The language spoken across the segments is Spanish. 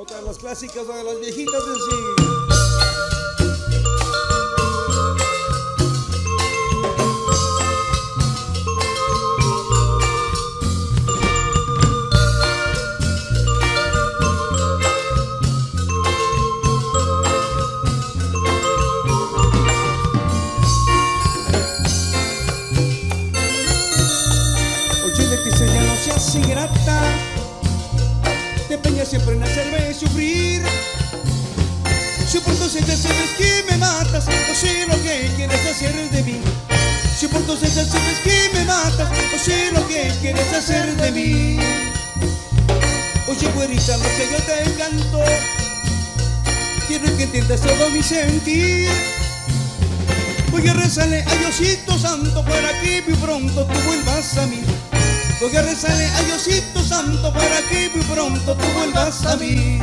Otra de las clásicas, una de las viejitas en sí. Te empeñas siempre en hacerme sufrir. Si por tus sensaciones que me matas, o si lo que quieres hacer es de mí. Si por tus sensaciones que me matas, o si lo que quieres hacer de mí. Oye, güerita, lo que yo te encanto, quiero que entiendas todo mi sentir. Voy a rezarle a Diosito Santo para que muy pronto tú vuelvas a mí. Voy a rezarle a Diosito Santo para que muy pronto tú vuelvas a mí.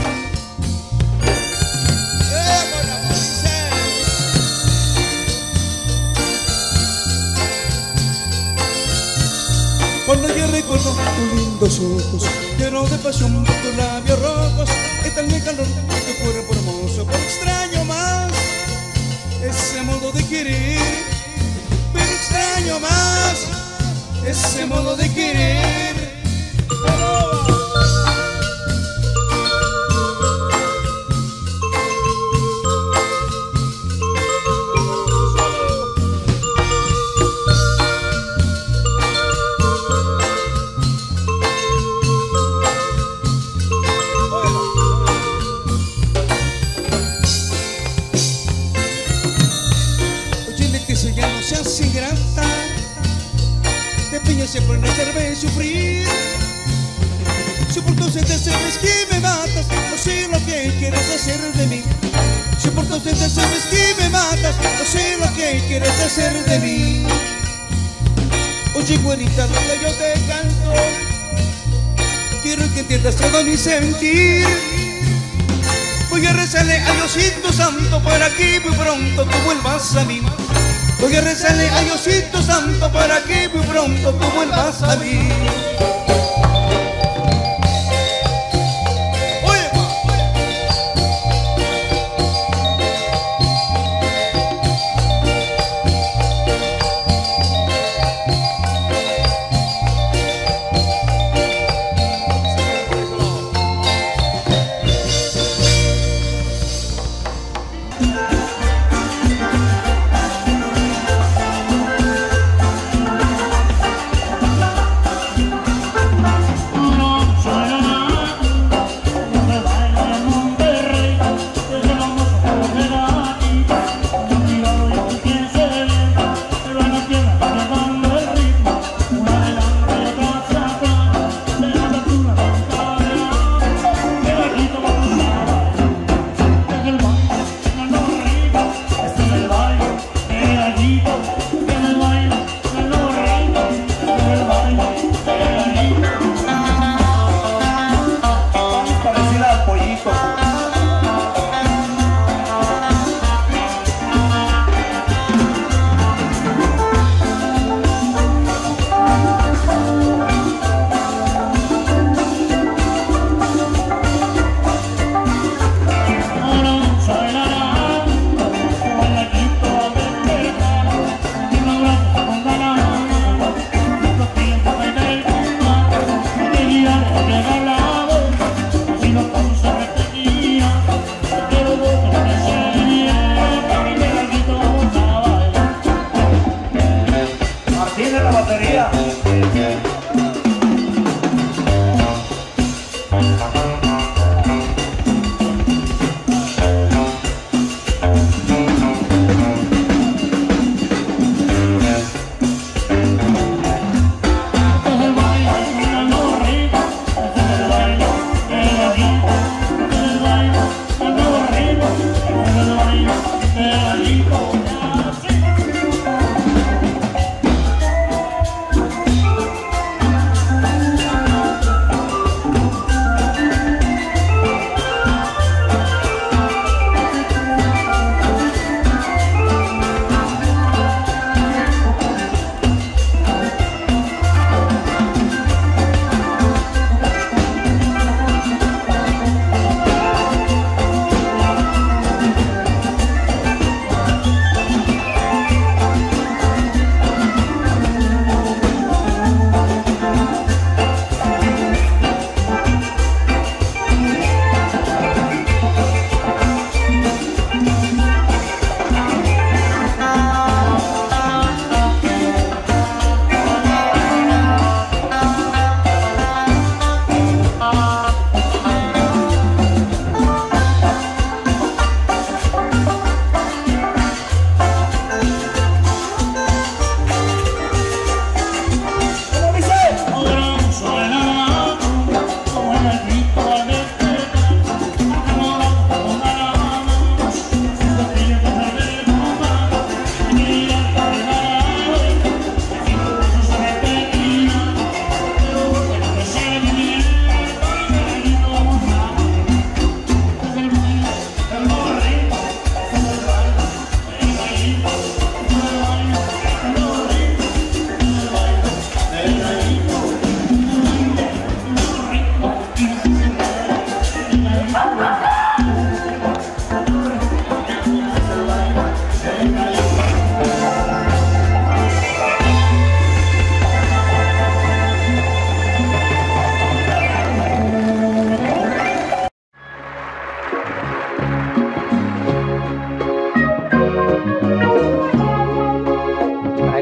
Cuando yo recuerdo tus lindos ojos, llenos de pasión, tus labios rojos, está en mi calor, tu cuerpo hermoso, pero extraño más ese modo de querer, pero extraño más ese modo de querer. ¡Oh! Oye, Leticia, ya no seas ingrata. Te empeñas siempre en hacerme sufrir. Si por tus sensaciones que me matas, o si lo que quieres hacer de mí. Si por tus sensaciones que me matas, o si lo que quieres hacer de mí. Oye, güerita, lo que yo te canto, quiero que entiendas todo mi sentir. Voy a rezarle a Diosito Santo para que muy pronto tú vuelvas a mí. Voy a rezarle a Diosito Santo para que muy pronto tú vuelvas a mí.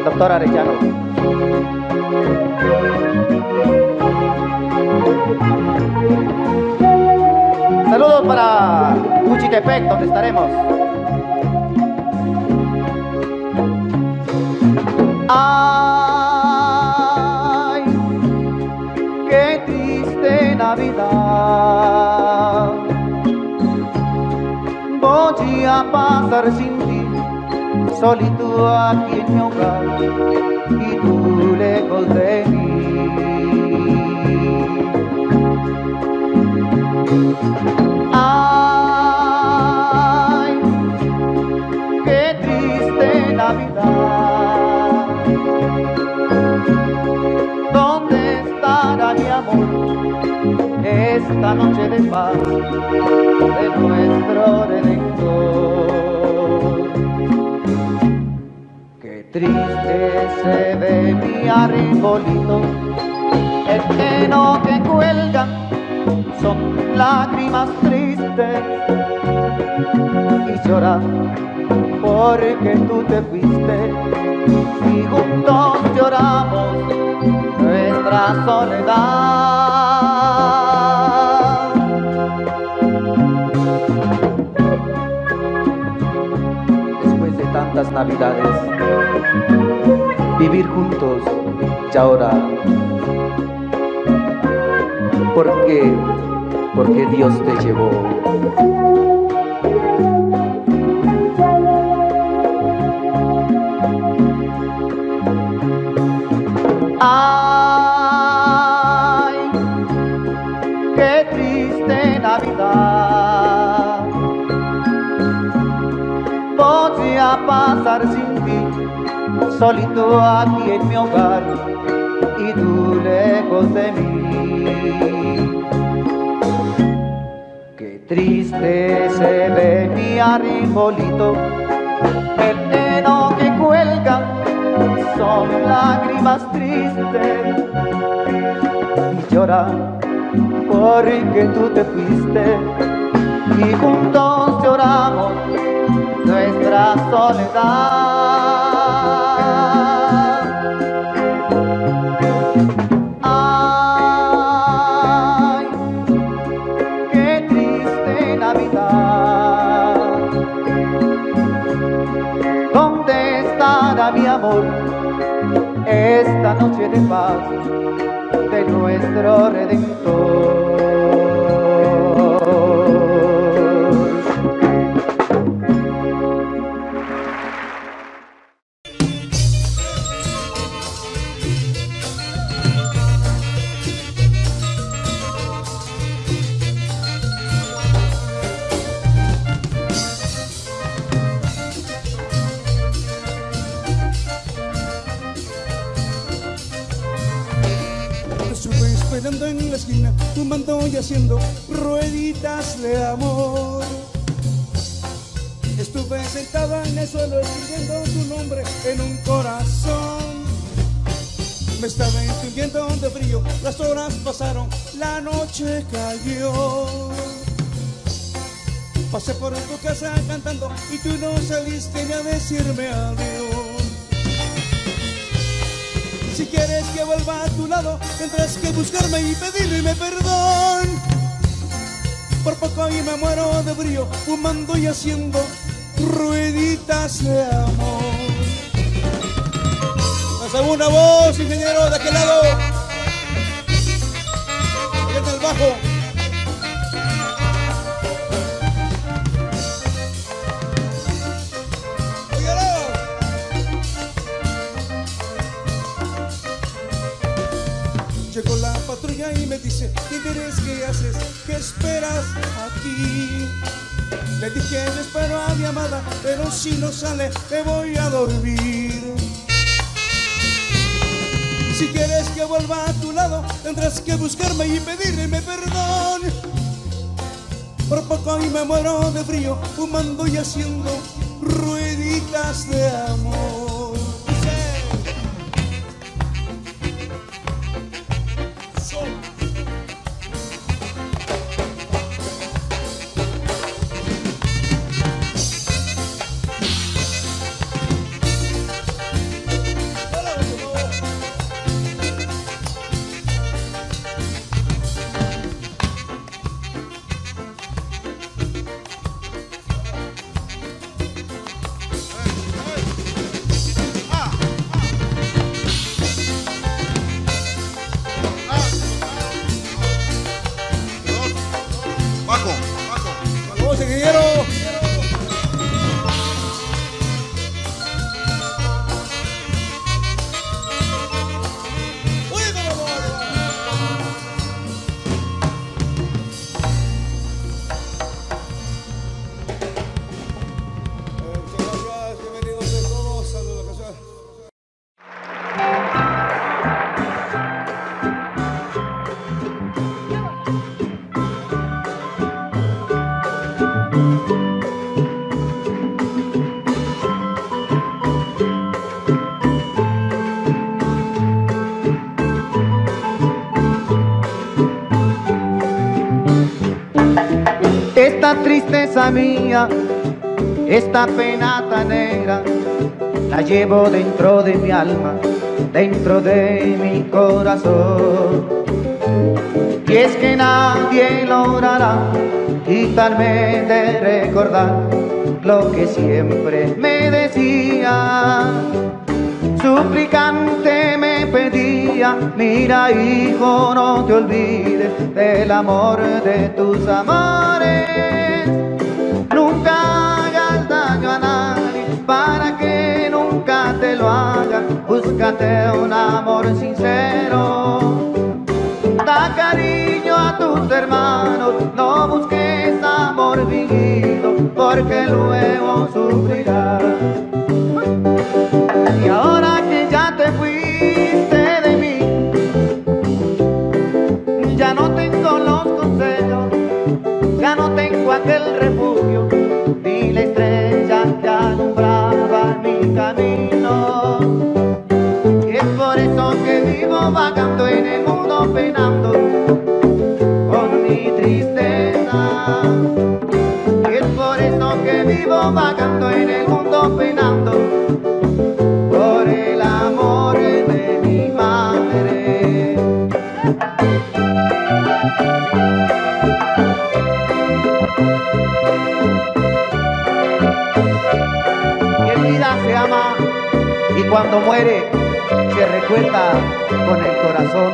Doctora Arellano. Saludos para Juchitepec, donde estaremos. Ay, qué triste Navidad voy a pasar sin ti. Solito aquí en mi hogar y tú lejos de mí. Ay, qué triste Navidad. ¿Dónde estará mi amor esta noche de paz de nuestro Redentor? Triste se ve mi arbolito, el heno que cuelga son lágrimas tristes y llora porque tú te fuiste y juntos lloramos nuestra soledad. Tantas navidades, vivir juntos y ahora, ¿por qué? Porque Dios te llevó. Ay, qué triste Navidad. Voy a pasar sin ti, solito aquí en mi hogar y tú lejos de mí. Qué triste se ve mi arbolito, el heno que cuelga son lágrimas tristes y llora porque tú te fuiste y juntos lloramos nuestra soledad. Ay, qué triste Navidad. ¿Dónde estará mi amor esta noche de paz de nuestro Redentor? En la esquina, tumbando y haciendo rueditas de amor. Estuve sentada en el suelo escribiendo tu nombre en un corazón. Me estaba entendiendo de frío, las horas pasaron, la noche cayó. Pasé por tu casa cantando y tú no saliste ni a decirme adiós. Si quieres que vuelva a tu lado, tendrás que buscarme y pedirme perdón. Por poco y me muero de brío, fumando y haciendo rueditas de amor. Haz una voz, ingeniero, de aquel lado. Y en el bajo. Llegó la patrulla y me dice, ¿qué quieres? ¿Qué haces? ¿Qué esperas aquí? Le dije, le espero a mi amada, pero si no sale, me voy a dormir. Si quieres que vuelva a tu lado, tendrás que buscarme y pedirme perdón. Por poco y me muero de frío, fumando y haciendo rueditas de amor. Esta tristeza mía, esta pena tan negra, la llevo dentro de mi alma, dentro de mi corazón. Y es que nadie logrará quitarme de recordar lo que siempre me decía. Suplicante me pedía, mira hijo, no te olvides del amor de tus amores. Nunca hagas daño a nadie, para que nunca te lo hagas. Búscate un amor sincero. Da cariño a tus hermanos, no busques amor fingido, porque luego sufrirás. Y ahora que ya te fuiste de mí, ya no tengo los consejos, ya no tengo aquel refugio, ni la estrella que alumbraba mi camino. Y es por eso que vivo vagando en el mundo, penando con mi tristeza. Y es por eso que vivo vagando en el mundo, penando cuando muere, se recuerda con el corazón.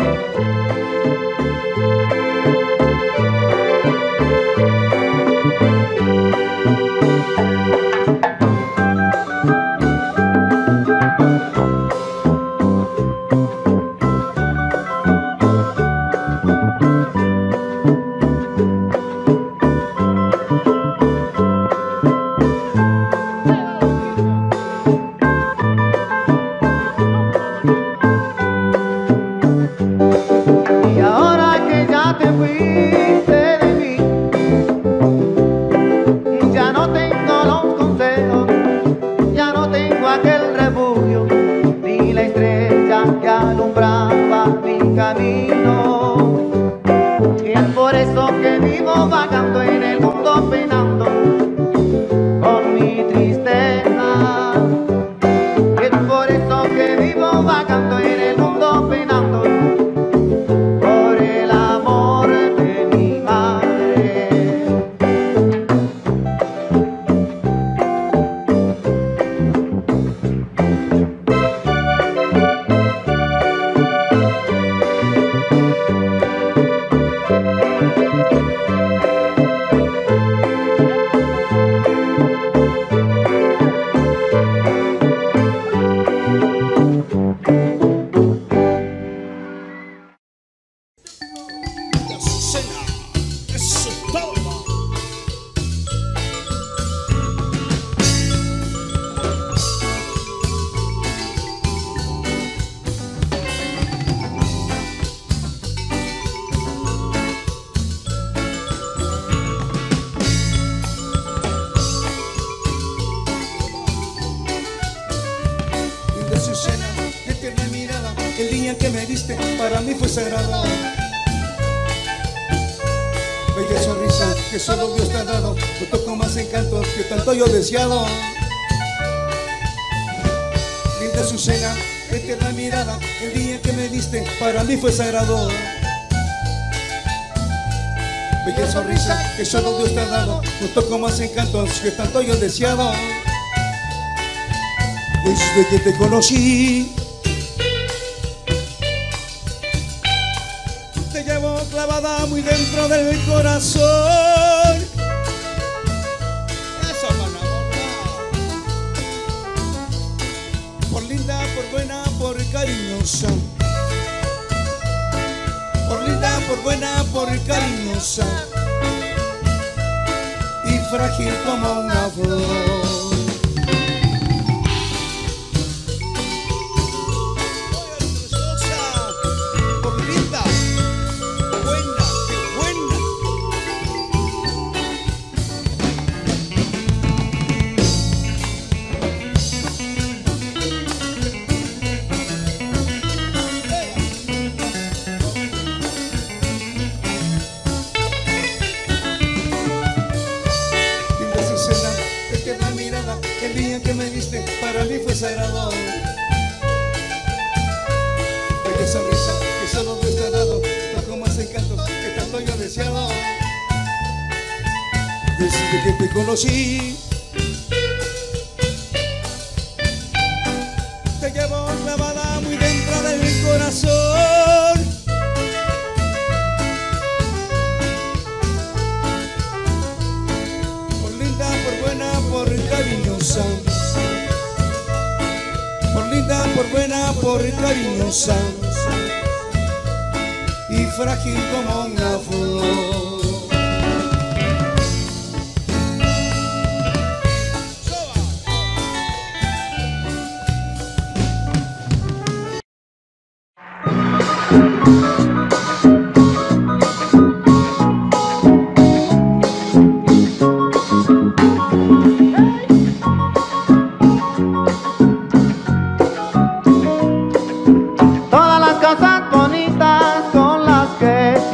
hiciste para mí fue sagrado. Bella sonrisa que solo Dios te ha dado, me tocó más encanto que tanto yo deseado. Linda azucena, eterna mirada, el día que me diste para mí fue sagrado. Bella sonrisa que solo Dios te ha dado, me tocó más encanto que tanto yo deseado. Desde que te conocí te llevo clavada muy dentro del corazón. Eso con la boca. Por linda, por buena, por cariñosa. Por linda, por buena, por cariñosa. Y frágil como una flor. El día que me diste para mí fue sagrado. Bella sonrisa que solo Dios te ha dado, trajo más encantos que tanto yo deseado. Desde que te conocí te llevo clavada muy dentro de mi corazón. Por linda, por buena, por cariñosa. Por linda, por buena, por cariñosa. Y frágil como una flor.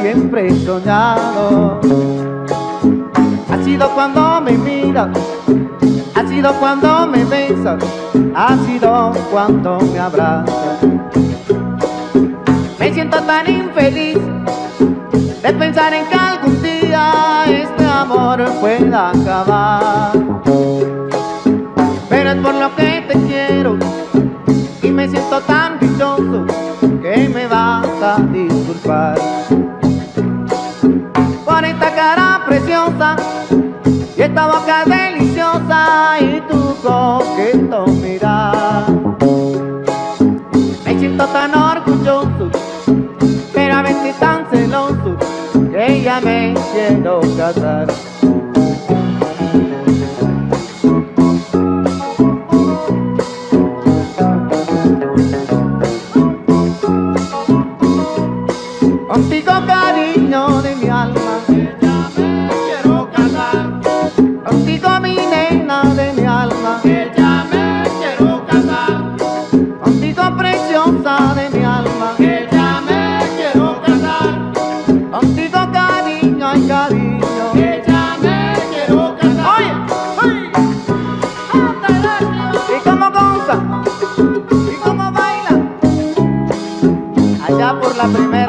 Siempre he soñado, ha sido cuando me miras, ha sido cuando me besas, ha sido cuando me abrazas. Me siento tan infeliz de pensar en que algún día este amor pueda acabar. Pero es por lo que te quiero y me siento tan dichoso que me vas a disculpar. Por esta cara preciosa y esta boca deliciosa y tu coqueto mirar. Me siento tan orgulloso, pero a veces tan celoso, que ya me quiero casar. Contigo, cariño de mi alma, ya me quiero casar. Contigo, mi nena de mi alma, ya me quiero casar. Contigo, preciosa de mi alma, ya me quiero casar. Contigo, cariño y cariño, ya me quiero casar. Oye, oye, y cómo goza, y cómo baila, allá por la primera.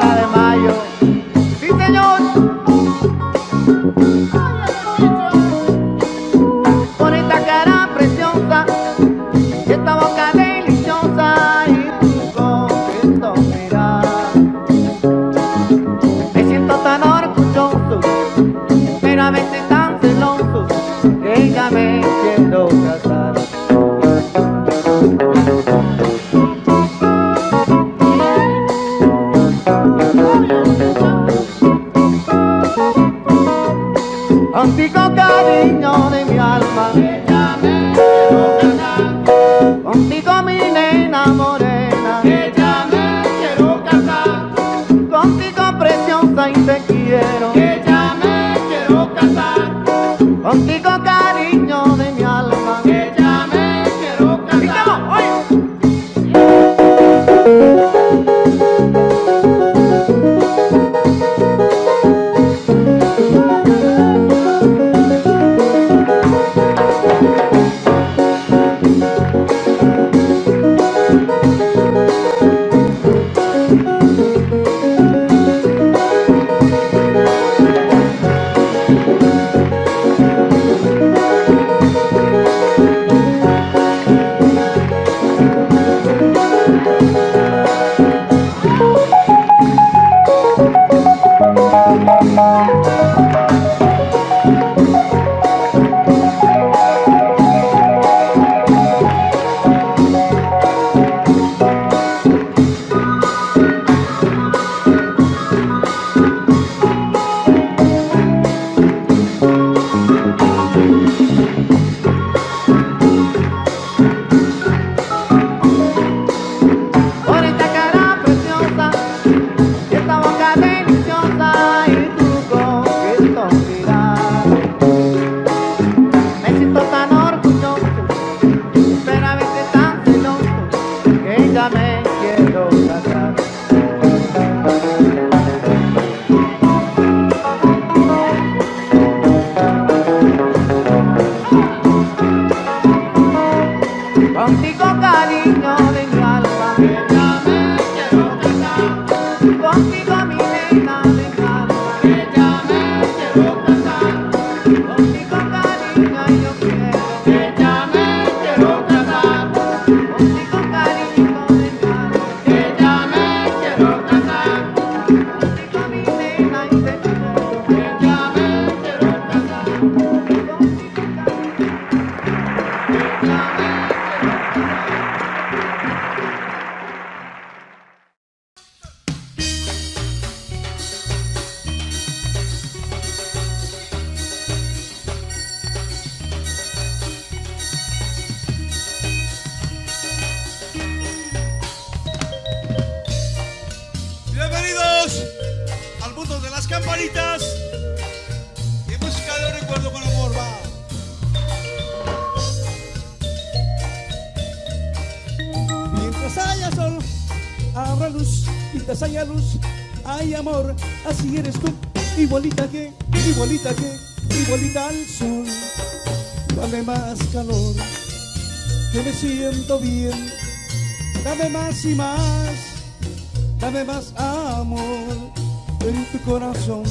Contigo, cariño de mi alma, ya me quiero casar. Contigo, mi nena morena, ya me quiero casar. Contigo, preciosa, y te quiero, ya me quiero casar. Contigo, cariño de mi alma, ya me quiero casar. campanitas y música de un recuerdo con amor, va. Mientras haya sol, habrá luz, mientras haya luz, hay amor, así eres tú, igualita que, igualita al sol. Dame más calor, que me siento bien, dame más y más, dame más amor. En tu corazón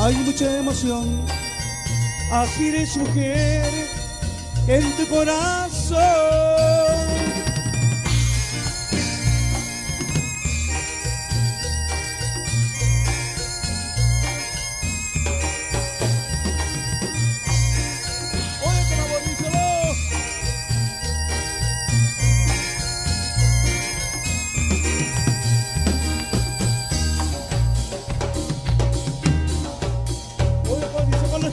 hay mucha emoción, así eres mujer, en tu corazón.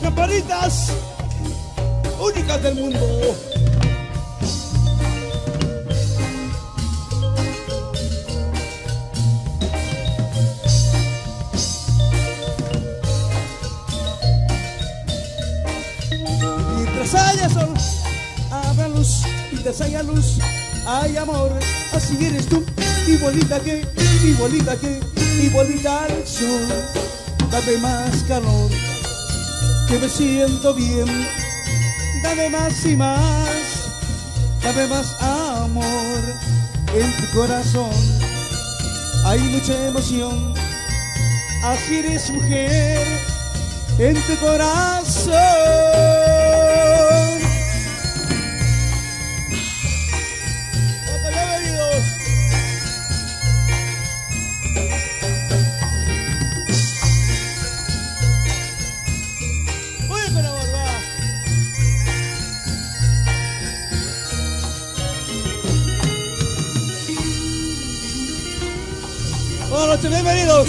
Campanitas únicas del mundo. Mientras haya sol, habrá luz, mientras haya luz, hay amor, así eres tú, igualita que, igualita al sol. Dame más calor, que me siento bien, dame más y más, dame más amor. En tu corazón hay mucha emoción, así eres mujer, en tu corazón. Bienvenidos. Buenas noches, bienvenidos.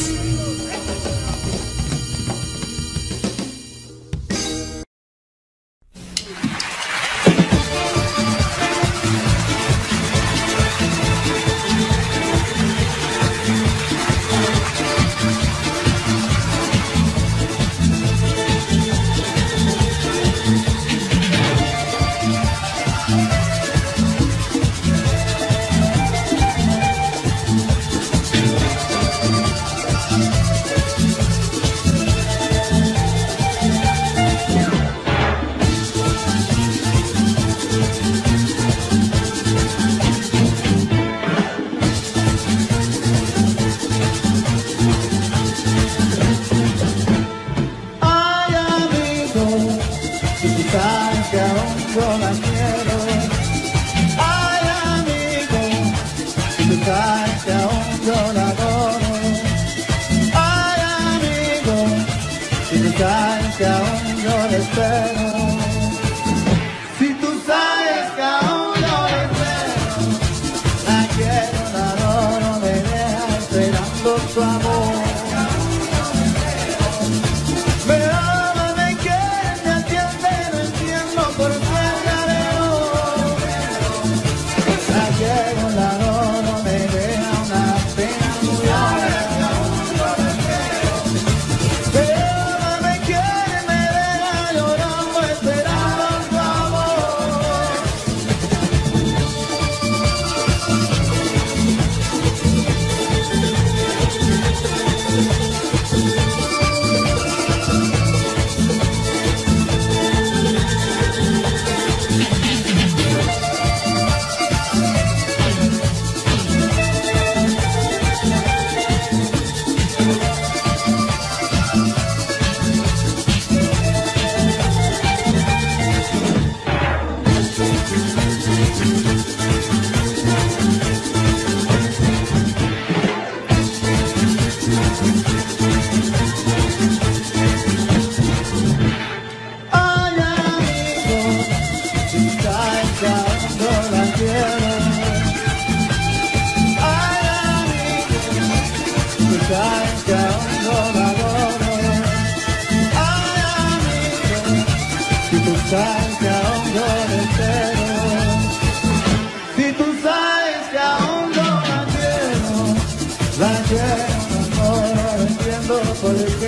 Por el que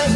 Sí.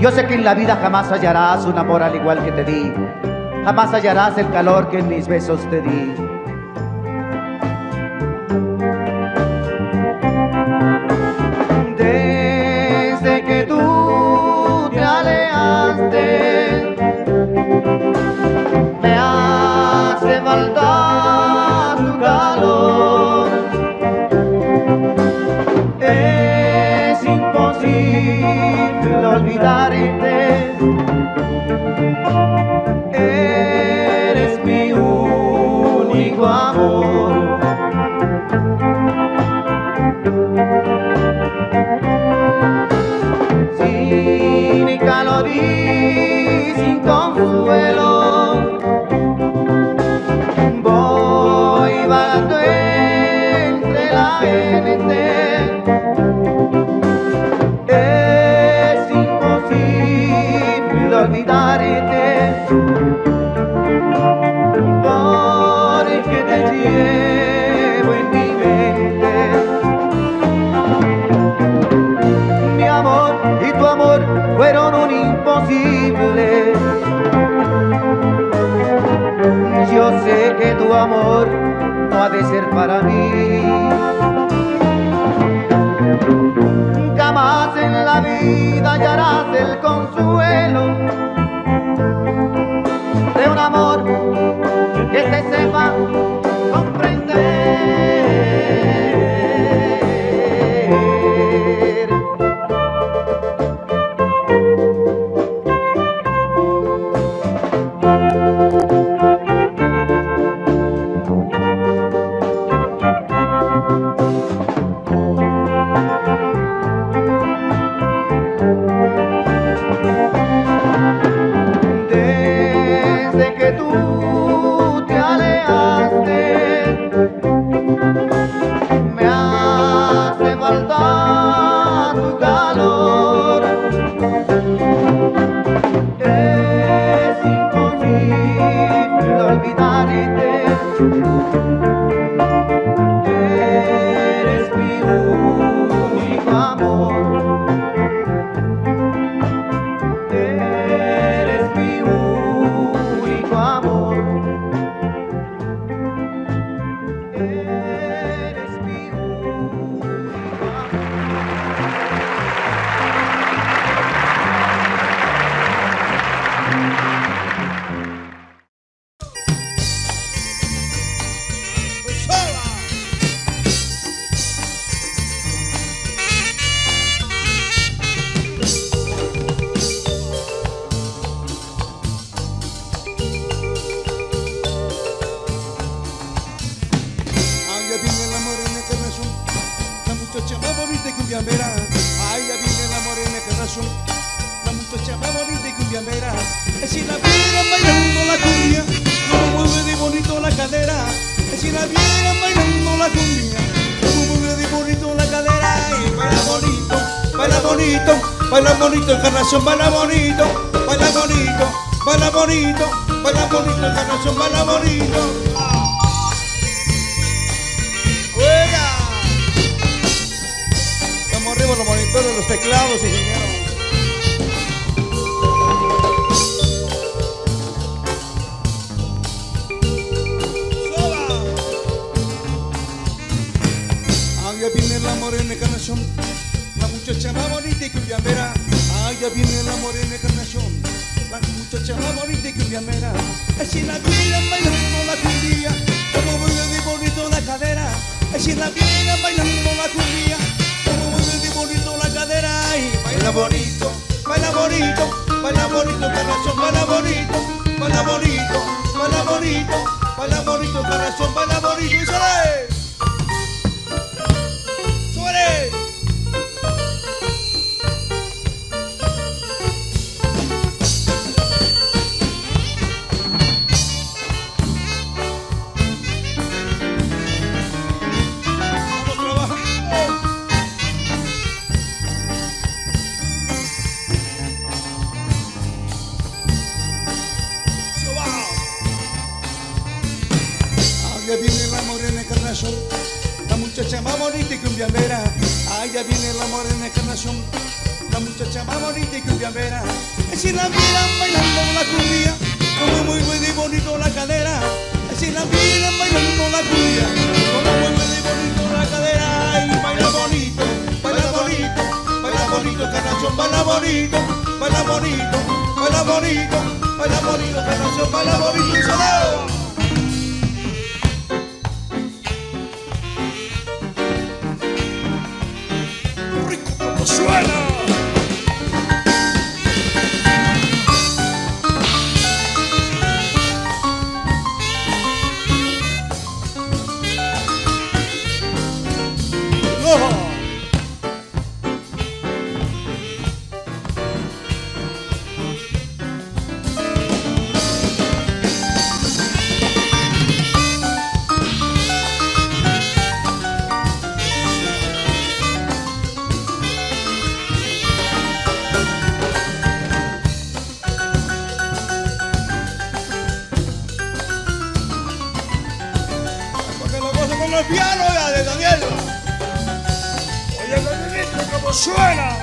Yo sé que en la vida jamás hallarás un amor al igual que te di. Jamás hallarás el calor que en mis besos te di. Desde que tú te alejaste, me hace falta tu calor. Es imposible olvidarte, eres mi único amor. Sin calor y sin consuelo, voy vagando entre la gente. Olvidarte, por llevo en mi mente. Mi amor y tu amor fueron un imposible. Yo sé que tu amor no ha de ser para mí. Jamás en la vida hallarás el consuelo de un amor que te sepa comprender. Desde que tú te alejaste, me hace falta tu calor. Es imposible olvidarte. Eres mi único amor. colombiano y la de Daniela. Oye, Danielito, como suena.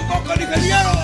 Un poco nigeriano.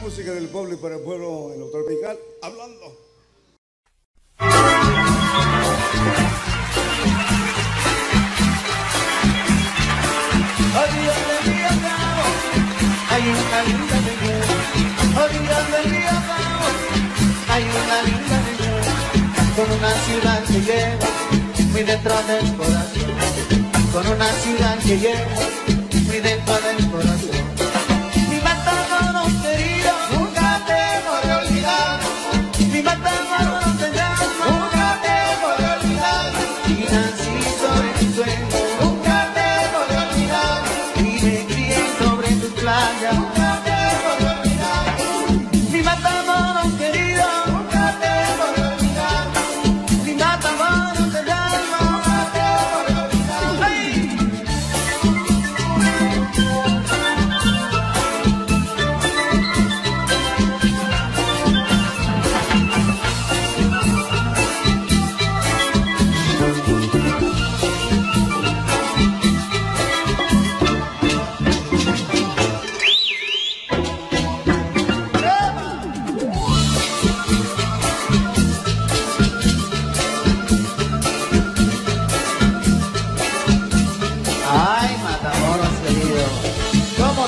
Música del pueblo y para el pueblo, el autor musical hablando. Orillas del río Cabo, hay una linda señora. Orillas del río Cabo, hay una linda señora. Con una ciudad que lleva muy dentro del corazón. Con una ciudad que lleva muy dentro del corazón.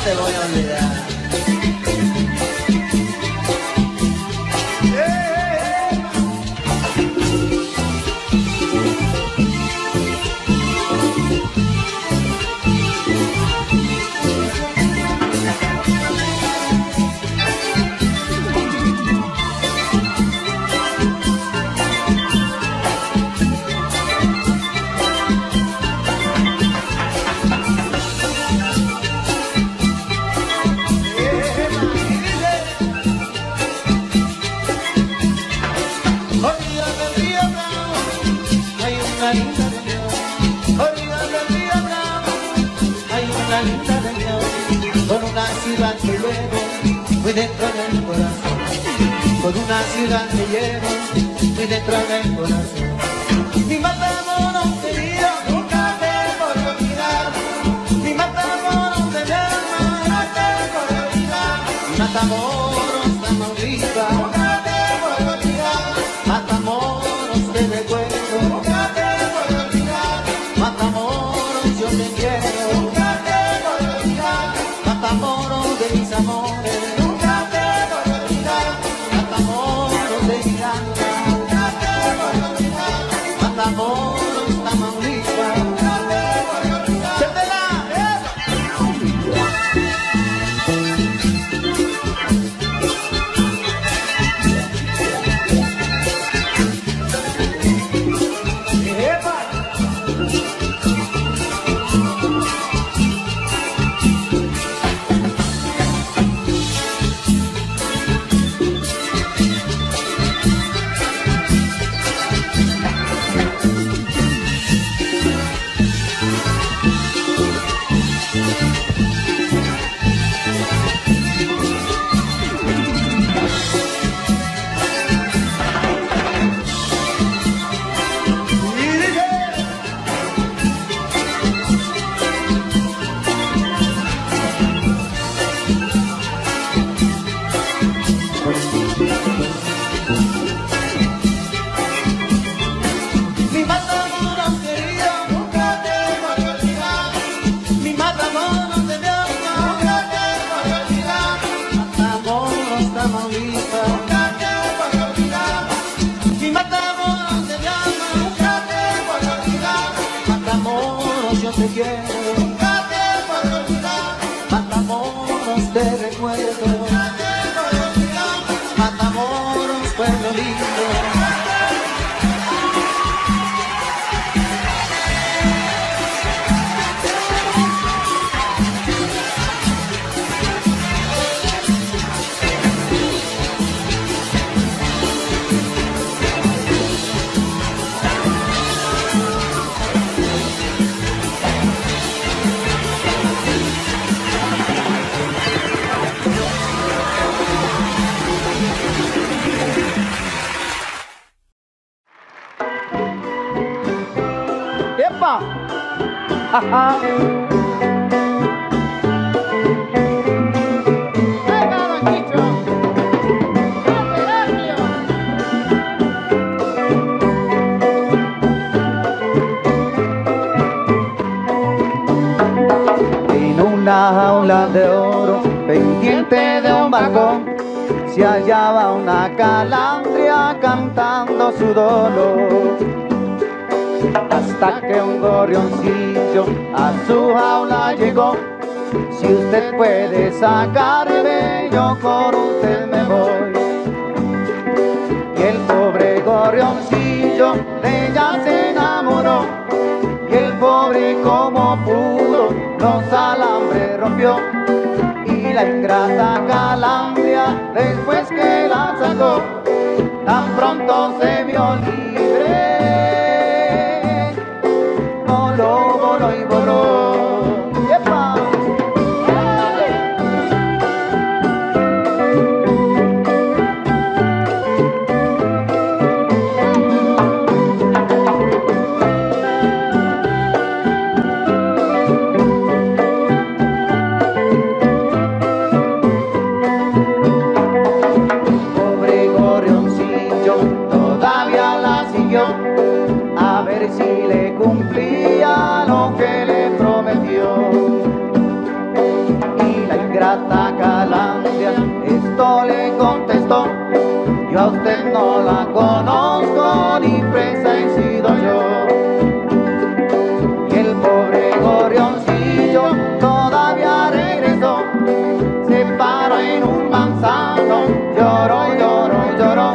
Te voy a olvidar. Muy dentro del corazón, con una ciudad me llevo, muy dentro del corazón. Mi Matamoros querido, nunca te voy a olvidar. Mi Matamoros de alma, nunca te voy a olvidar. Mi Matamoros, Tamaulipas, nunca te voy a olvidar. Matamoros de recuerdo, nunca te voy a olvidar. Matamoros, yo te quiero, nunca te voy a olvidar. Matamoros de mis amores. papá. Ajá. En una jaula de oro, pendiente de un balcón, se hallaba una calandria cantando su dolor, hasta que un gorrioncillo a su jaula llegó. Si usted puede sacarme, yo con usted me voy. Y el pobre gorrioncillo de ella se enamoró, y el pobre como pudo los alambres rompió. Y la ingrata calandria, después que la sacó, tan pronto se vio libre, voló, voló y voló. ¡Epa! A usted no la conozco, ni presa he sido yo. Y el pobre gorrioncillo todavía regresó, se paró en un manzano, lloró, lloró, lloró.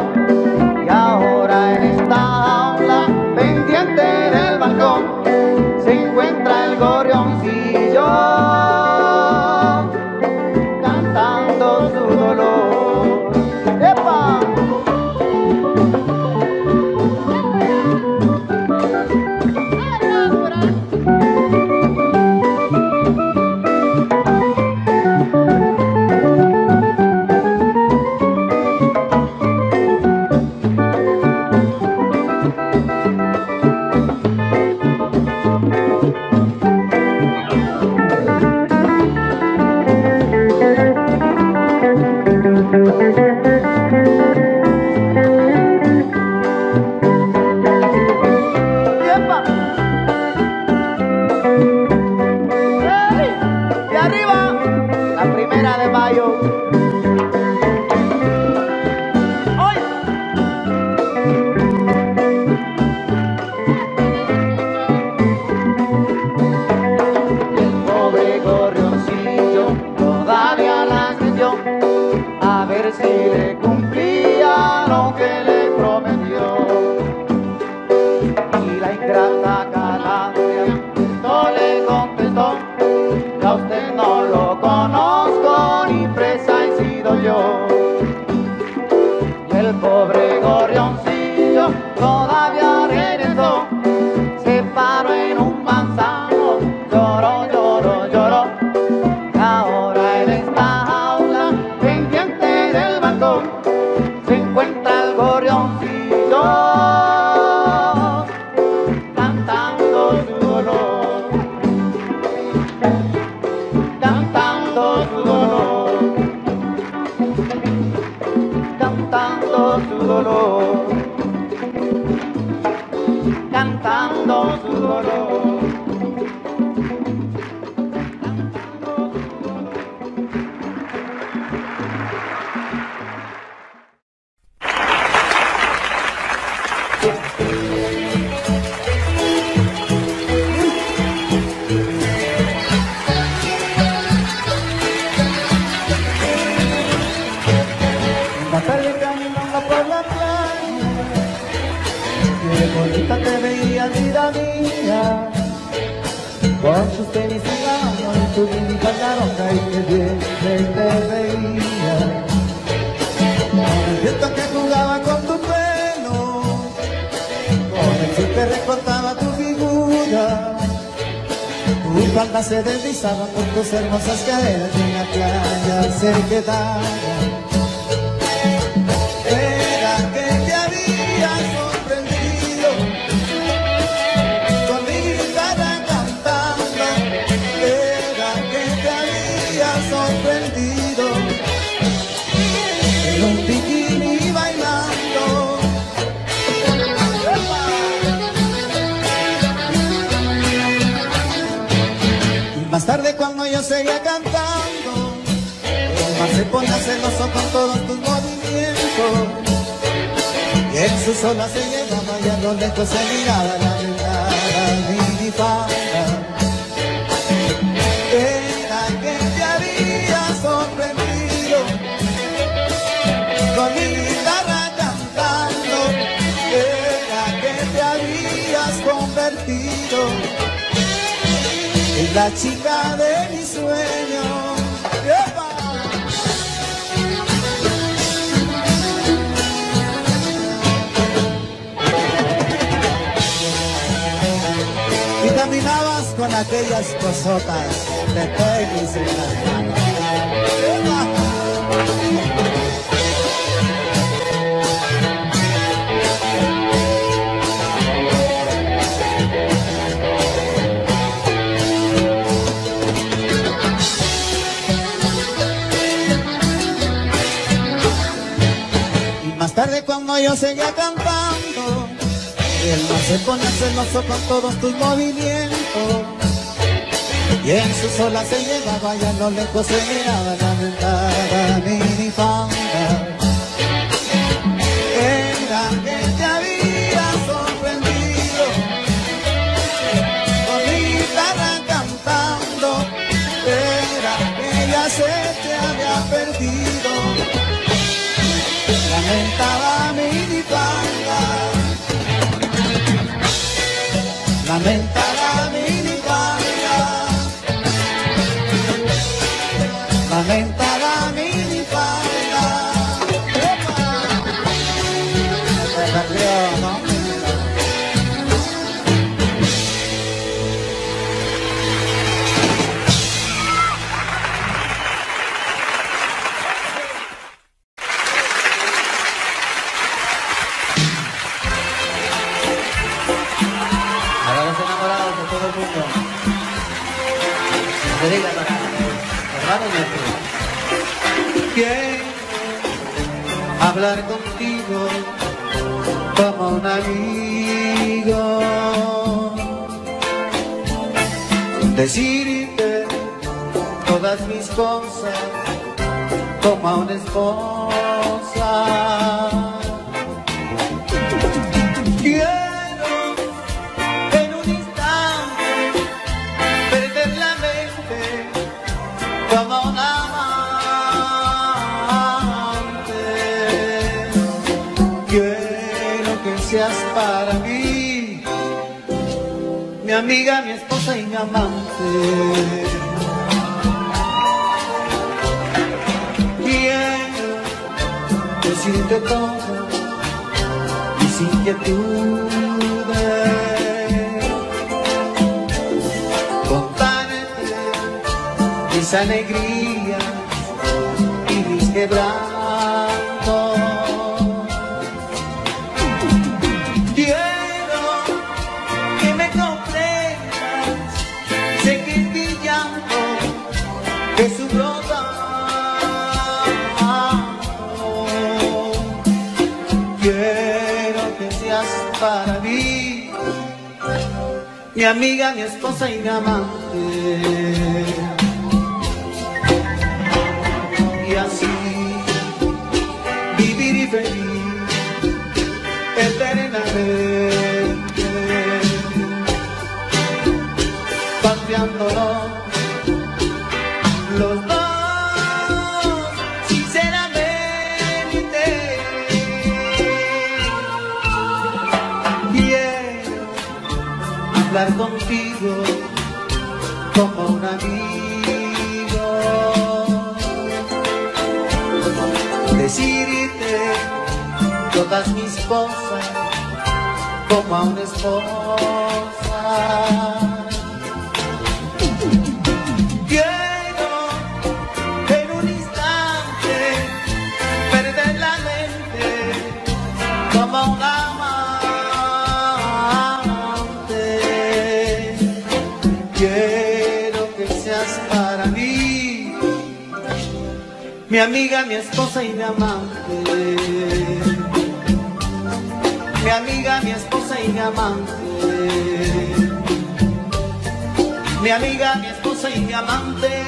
Y ahora en esta jaula, pendiente del balcón, se encuentra el gorrioncillo cantando su dolor. ¡Epa! Se deslizaban por tus hermosas caderas y en la playa se quedaba. Era que te había sorprendido con mi vida Más tarde cuando yo seguía cantando, Omar se ponía celoso con todos tus movimientos, y en su sola se llegaba y a lo lejos se miraba la mirada minifalda. Era que te había sorprendido con mi guitarra cantando, era que te habías convertido en la chica de mis sueños. ¡Epa! Y caminabas con aquellas cosotas de tenis en las manos. Tarde cuando yo seguía cantando, y el mar se ponía celoso con todos tus movimientos, y en sus olas se llevaba y a lo lejos se miraba la mentada minifalda. Era que te había sorprendido con mi guitarra cantando, era que ya se te había perdido. Lamentaba minifalda, lamentaba minifalda, lamentaba minifalda. Se perdió, ¿no? Quiero hablar contigo como un amigo, decirte todas mis cosas como a una esposa. Para mí, mi amiga, mi esposa y mi amante. Quiero decirte todo mis inquietudes, contarte mis alegrías y mis quebrantos. Para mí, mi amiga, mi esposa y mi amante. Y así vivir y feliz eternamente, pateándonos los dos. Hablar contigo como un amigo, decirte todas mis cosas como a una esposa. Quiero en un instante perder la mente como a una. Mi amiga, mi esposa y mi amante. Mi amiga, mi esposa y mi amante. Mi amiga, mi esposa. esposa y mi amante.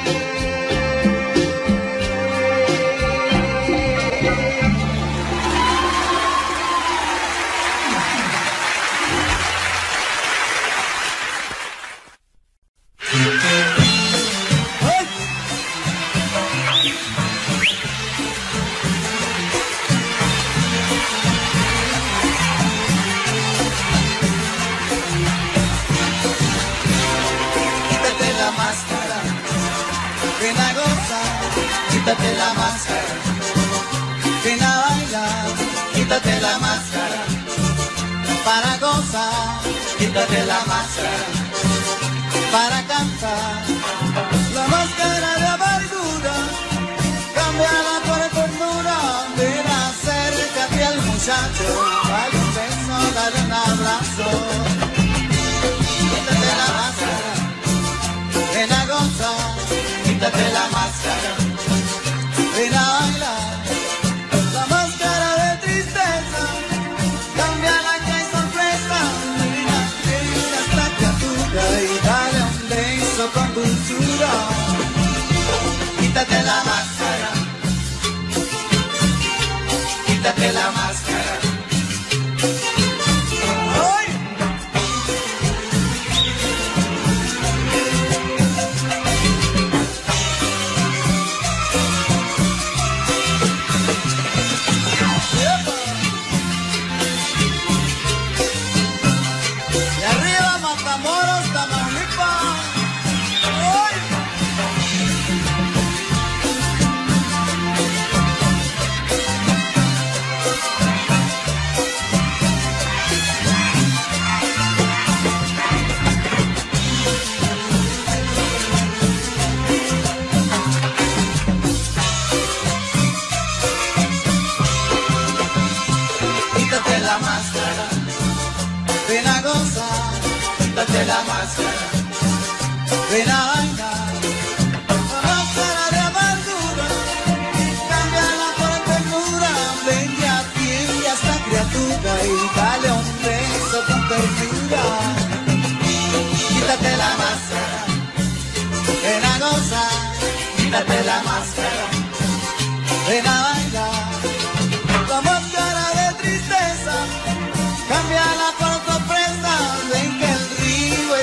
Quítate la máscara, ven a bailar, quítate la máscara, para gozar, quítate la máscara, para cantar. La máscara de amargura, cámbiala por ternura, ven acércate al muchacho, dale un beso, dale un abrazo. Quítate la máscara, ven a gozar, quítate la máscara. Ven a bailar, la máscara de tristeza, cambia la que hay sorpresa. Mira, mira esta criatura y dale un beso con dulzura. Quítate la máscara, quítate la máscara. Quítate la máscara, ven a bailar, la máscara de amargura, cámbiala por ternura, ven y atiende a esta criatura y dale un beso con ternura. Quítate la máscara, ven a gozar, quítate la máscara, ven a bailar, la máscara de tristeza, cámbiala por sorpresa, ven que el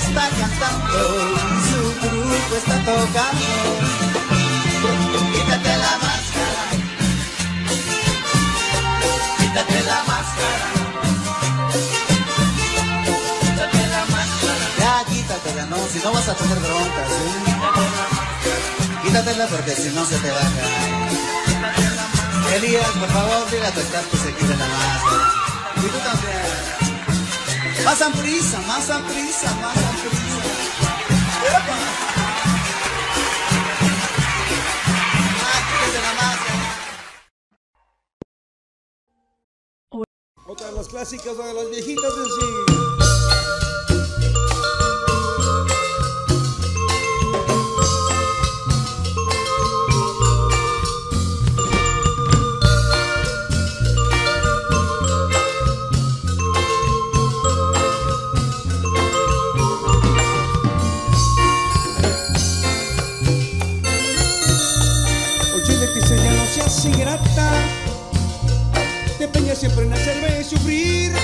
está cantando, su grupo está tocando. Quítate la máscara, quítate la máscara, quítate la máscara. Ya quítatela, no, si no vas a tener broncas, ¿sí? Quítatela porque si no se te va a caer. Elías, por favor, dile a tu staff que se quite la máscara. Y tú también. Más a prisa, más a prisa, más a prisa. ¡Epa! ¡Quítate la máscara! Otra de las clásicas, una de las viejitas de sí. Ingrata, te empeñas siempre en hacerme sufrir.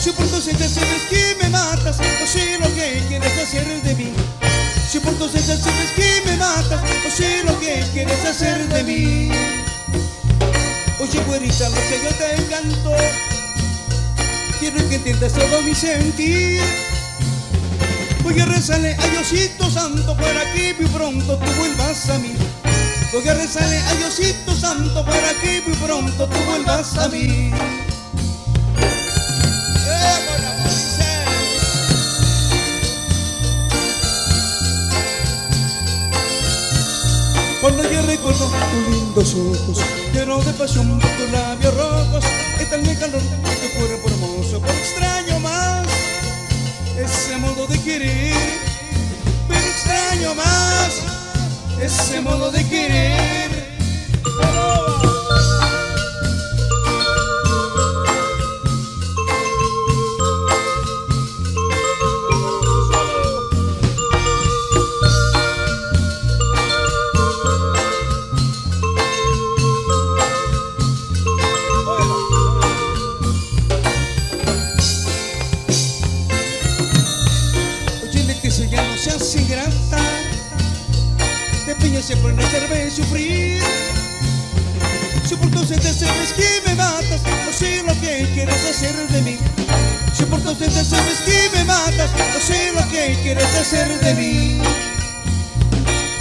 Si por tus intenciones que me matas, o si lo que quieres hacer de mí. Si por tus intenciones que me matas, o si lo que quieres hacer de mí. Oye, güerita, no sé, yo te encanto. Quiero que entiendas todo mi sentir. Voy a rezarle a Diosito Santo para que muy pronto tú vuelvas a mí. Voy a rezarle a Diosito Santo para que muy pronto tú vuelvas a mí. Cuando yo recuerdo tus lindos ojos, llenos de pasión por tus labios rojos, está en mi calor de tu cuerpo hermoso, pero extraño más ese modo de querer, pero extraño más ese modo de querer. ¡Oh! sabes que me matas, no sé lo que quieres hacer de mí. Si por tu ausencia sabes que me matas, no sé lo que quieres hacer de mí.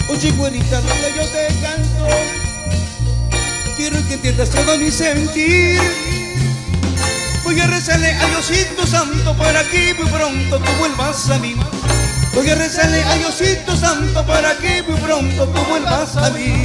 Oye, güerita, lo que yo te canto, quiero que entiendas todo mi sentir. Voy a rezarle a Diosito Santo para que muy pronto tú vuelvas a mí. Voy a rezarle a Diosito Santo para que muy pronto tú vuelvas a mí.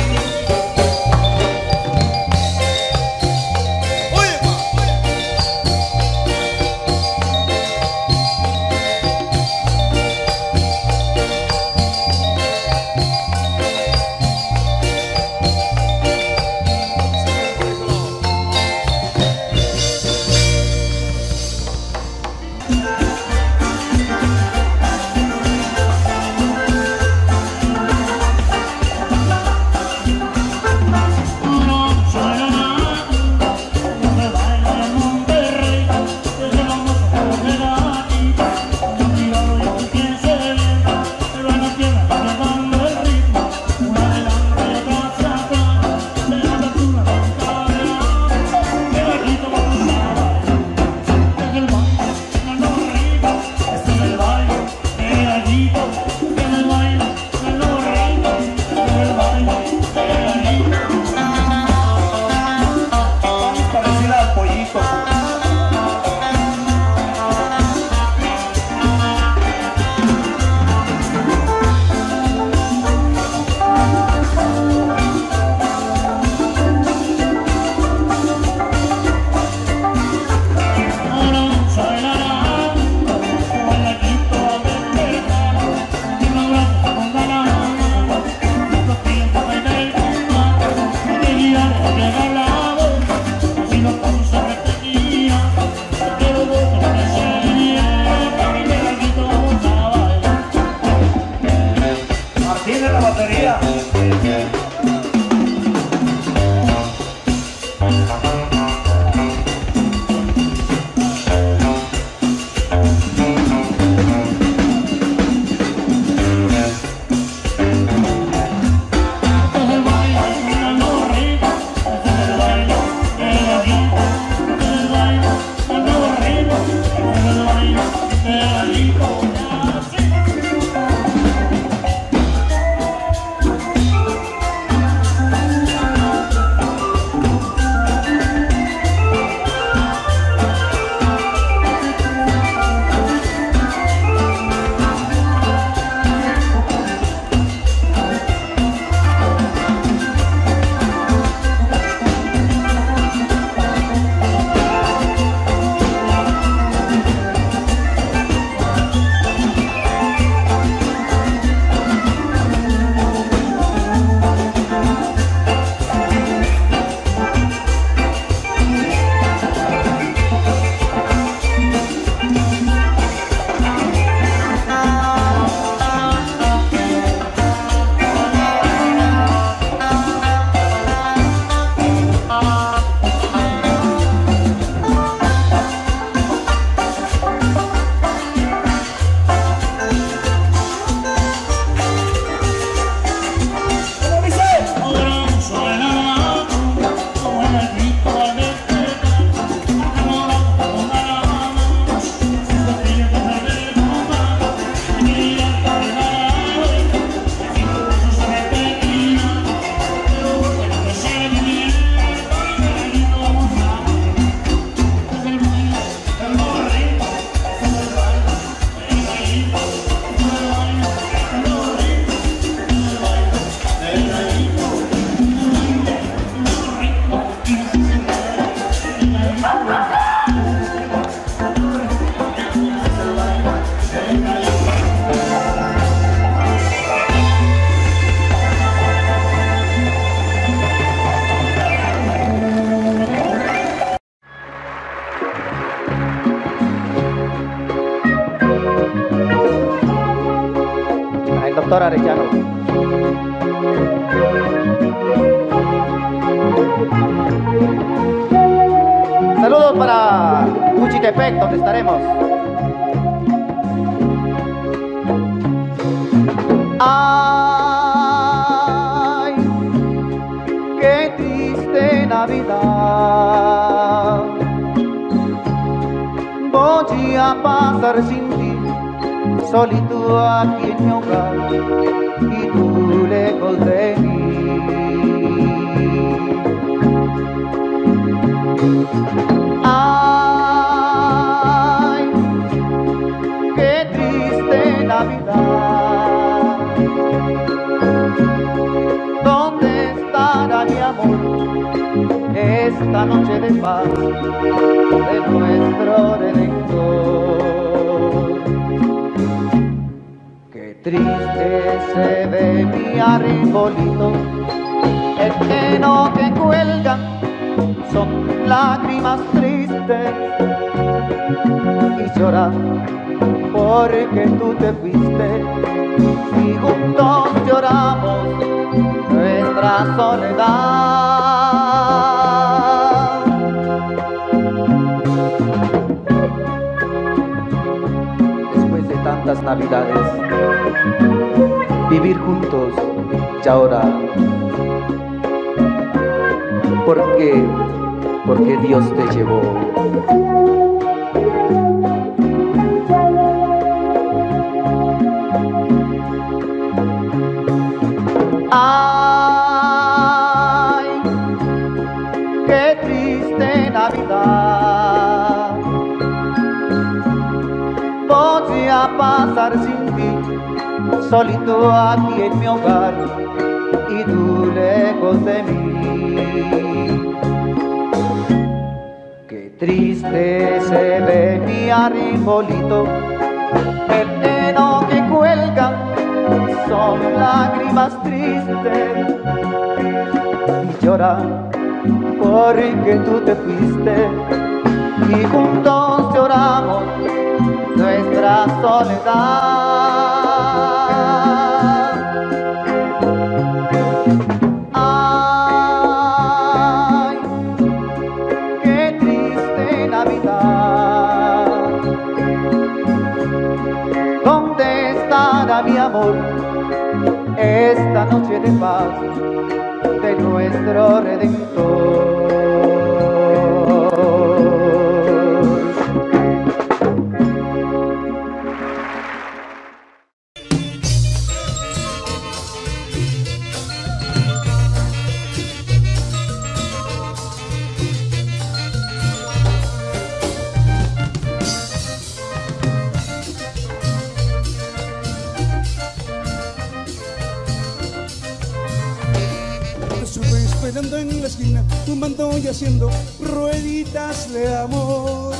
Ay, qué triste Navidad. Voy a pasar sin ti, solito aquí en mi hogar, y tú lejos de mí. Ay, qué triste Navidad. ¿Dónde estará mi amor esta noche de paz de nuestro Redentor? Qué triste se ve mi arbolito, el heno que cuelgan son lágrimas tristes, y llorar porque tú te fuiste, y juntos lloramos nuestra soledad. Tantas navidades, vivir juntos ya ahora. ¿Por qué? Porque Dios te llevó. Ay, qué triste Navidad. Voy a pasar sin ti, solito aquí en mi hogar, y tú lejos de mí. Qué triste se ve mi arbolito, el heno que cuelga son lágrimas tristes, y llorar porque tú te fuiste, y juntos lloramos nuestra soledad. Ay, qué triste Navidad. ¿Dónde estará mi amor esta noche de paz de nuestro Redentor? Fumando y haciendo rueditas de amor.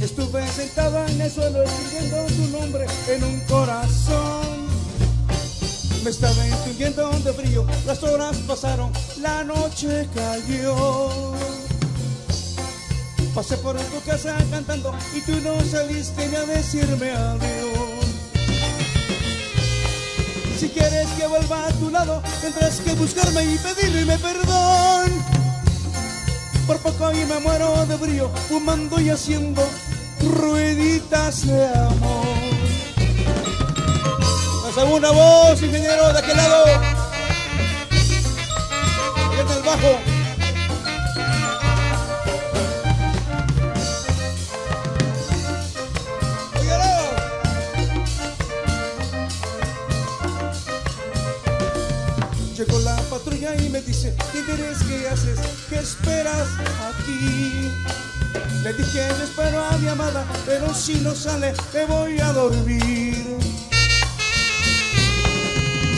Estuve sentada en el suelo escribiendo tu nombre en un corazón. Me estaba entendiendo de frío, las horas pasaron, la noche cayó. Pasé por tu casa cantando y tú no saliste ni a decirme adiós. Si quieres que vuelva a tu lado, tendrás que buscarme y pedirme perdón. Por poco y me muero de frío, fumando y haciendo rueditas de amor. Haz una voz, ingeniero, de aquel lado. Aquí está el bajo. Llegó la patrulla y me dice: ¿qué quieres? ¿Qué haces? ¿Qué esperas aquí? Le dije: yo espero a mi amada, pero si no sale me voy a dormir.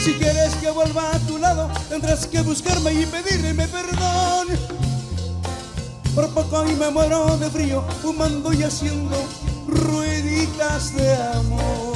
Si quieres que vuelva a tu lado, tendrás que buscarme y pedirme perdón. Por poco y me muero de frío, fumando y haciendo rueditas de amor.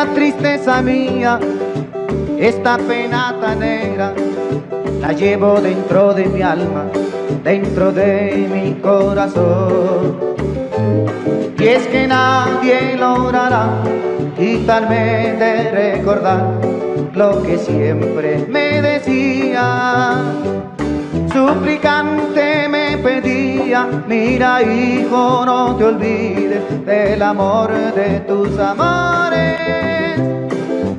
esta tristeza mía, esta pena tan negra, la llevo dentro de mi alma, dentro de mi corazón. Y es que nadie logrará quitarme de recordar lo que siempre me decía. Suplicante me pedía, mira hijo, no te olvides del amor de tus amores.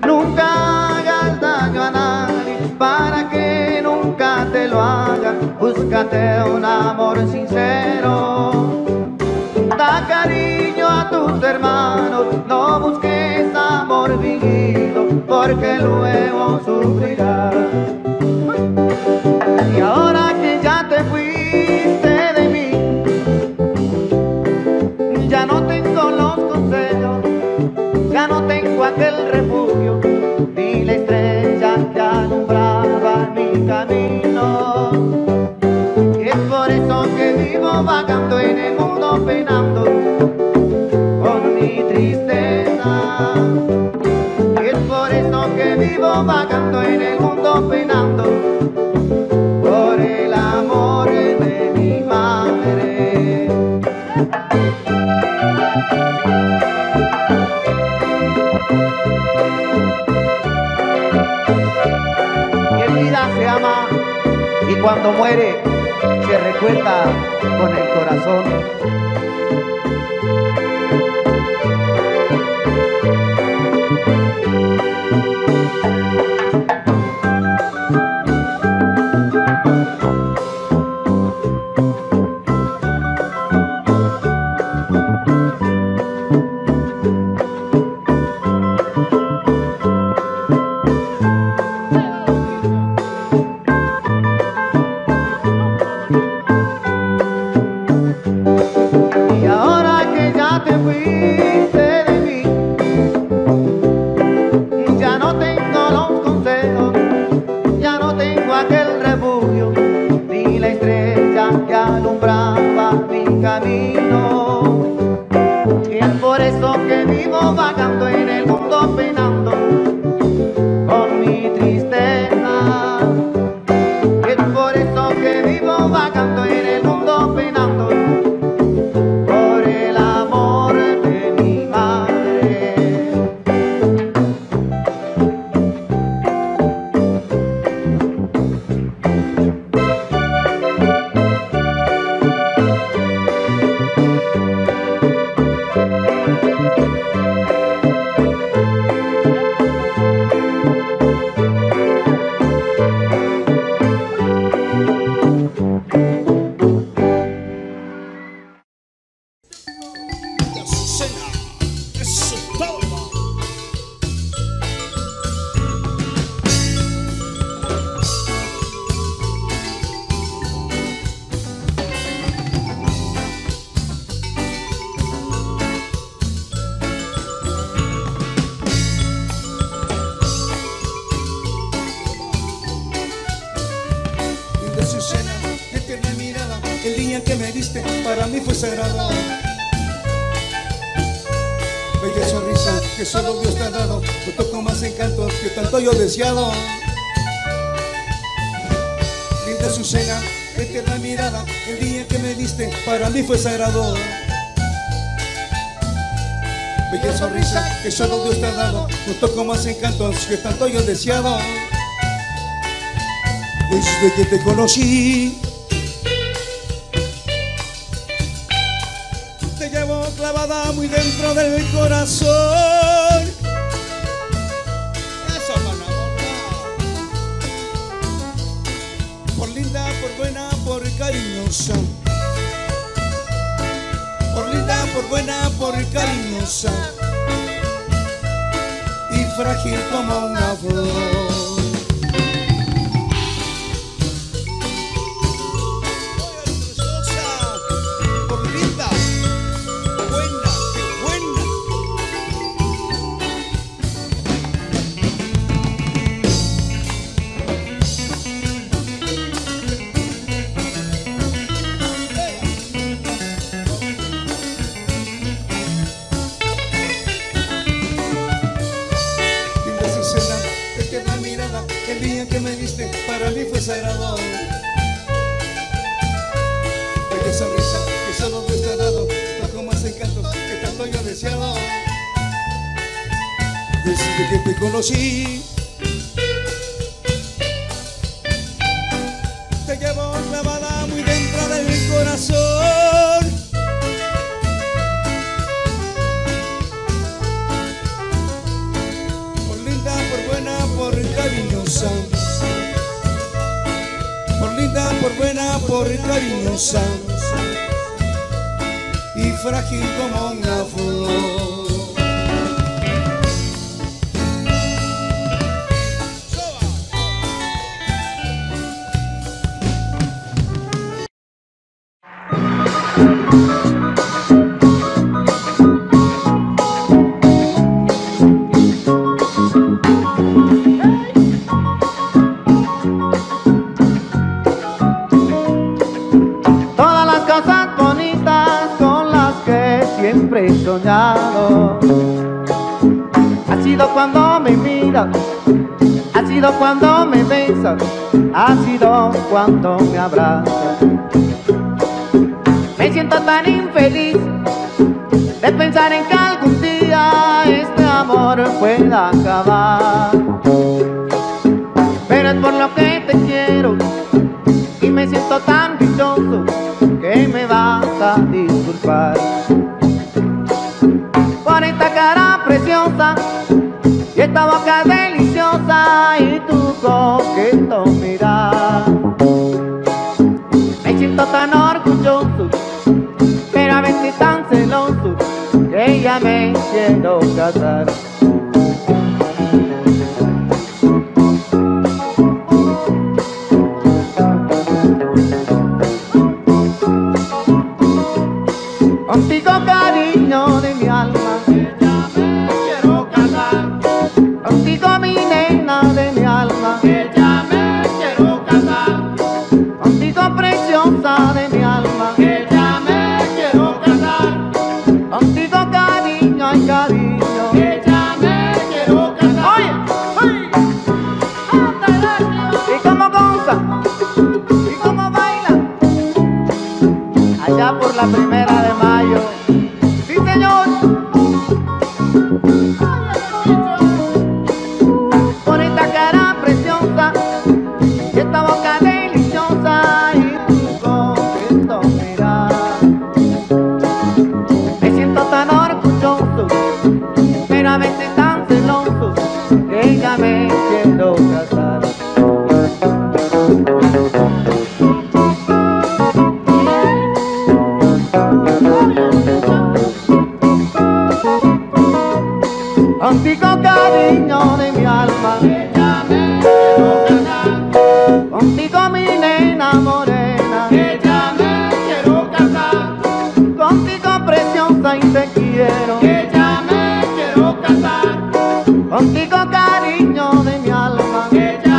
Nunca hagas daño a nadie, para que nunca te lo haga, búscate un amor sincero. Da cariño a tus hermanos, no busques amor fingido, porque luego sufrirás. Y ahora que ya te fuiste de mí, ya no tengo los consejos, ya no tengo aquel refugio, ni la estrella que alumbraba mi camino. Y es por eso que vivo vagando en el mundo, penando con mi tristeza. Y es por eso que vivo vagando en el mundo, penando y cuando muere se recuerda con el corazón. Yo deseado, linda Azucena, de tierna mirada, el día que me diste para mí fue sagrado. Bella sonrisa que solo Dios te ha dado, nos tocó más encantos que tanto yo deseado. Desde que te conocí, te llevo clavada muy dentro del corazón. Por linda, por buena, por cariñosa y frágil como una flor. Por linda, buena, qué buena. de tierna mirada, el día que me diste para mí fue sagrado. Bella sonrisa que solo Dios te ha dado, bajo más encantos que tanto yo deseaba. Desde que te conocí, te llevo clavada muy dentro de mi corazón. Por linda, por buena, por cariñosa. Por linda, por buena, por cariñosa. Y frágil como una flor. Soñado. Ha sido cuando me miras, ha sido cuando me besas, ha sido cuando me abrazas. Me siento tan infeliz de pensar en que algún día este amor pueda acabar. Pero es por lo que te quiero y me siento tan dichoso que me vas a disculpar. Esta cara preciosa y esta boca deliciosa y tu coqueto mirar. Me siento tan orgulloso, pero a veces tan celoso, que ya me quiero casar. Contigo, cariño de mi alma, por la 1 de mayo. ¡Sí, señor! Por esta cara preciosa y esta boca deliciosa y tu coqueto mirar. Me siento tan orgulloso, pero a veces tan celoso, que ya me quiero casar. Contigo, cariño de mi alma, ella me quiero casar. Contigo, mi nena morena, ella me quiero casar. Contigo, preciosa, y te quiero, ella me quiero casar. Contigo, cariño de mi alma, ella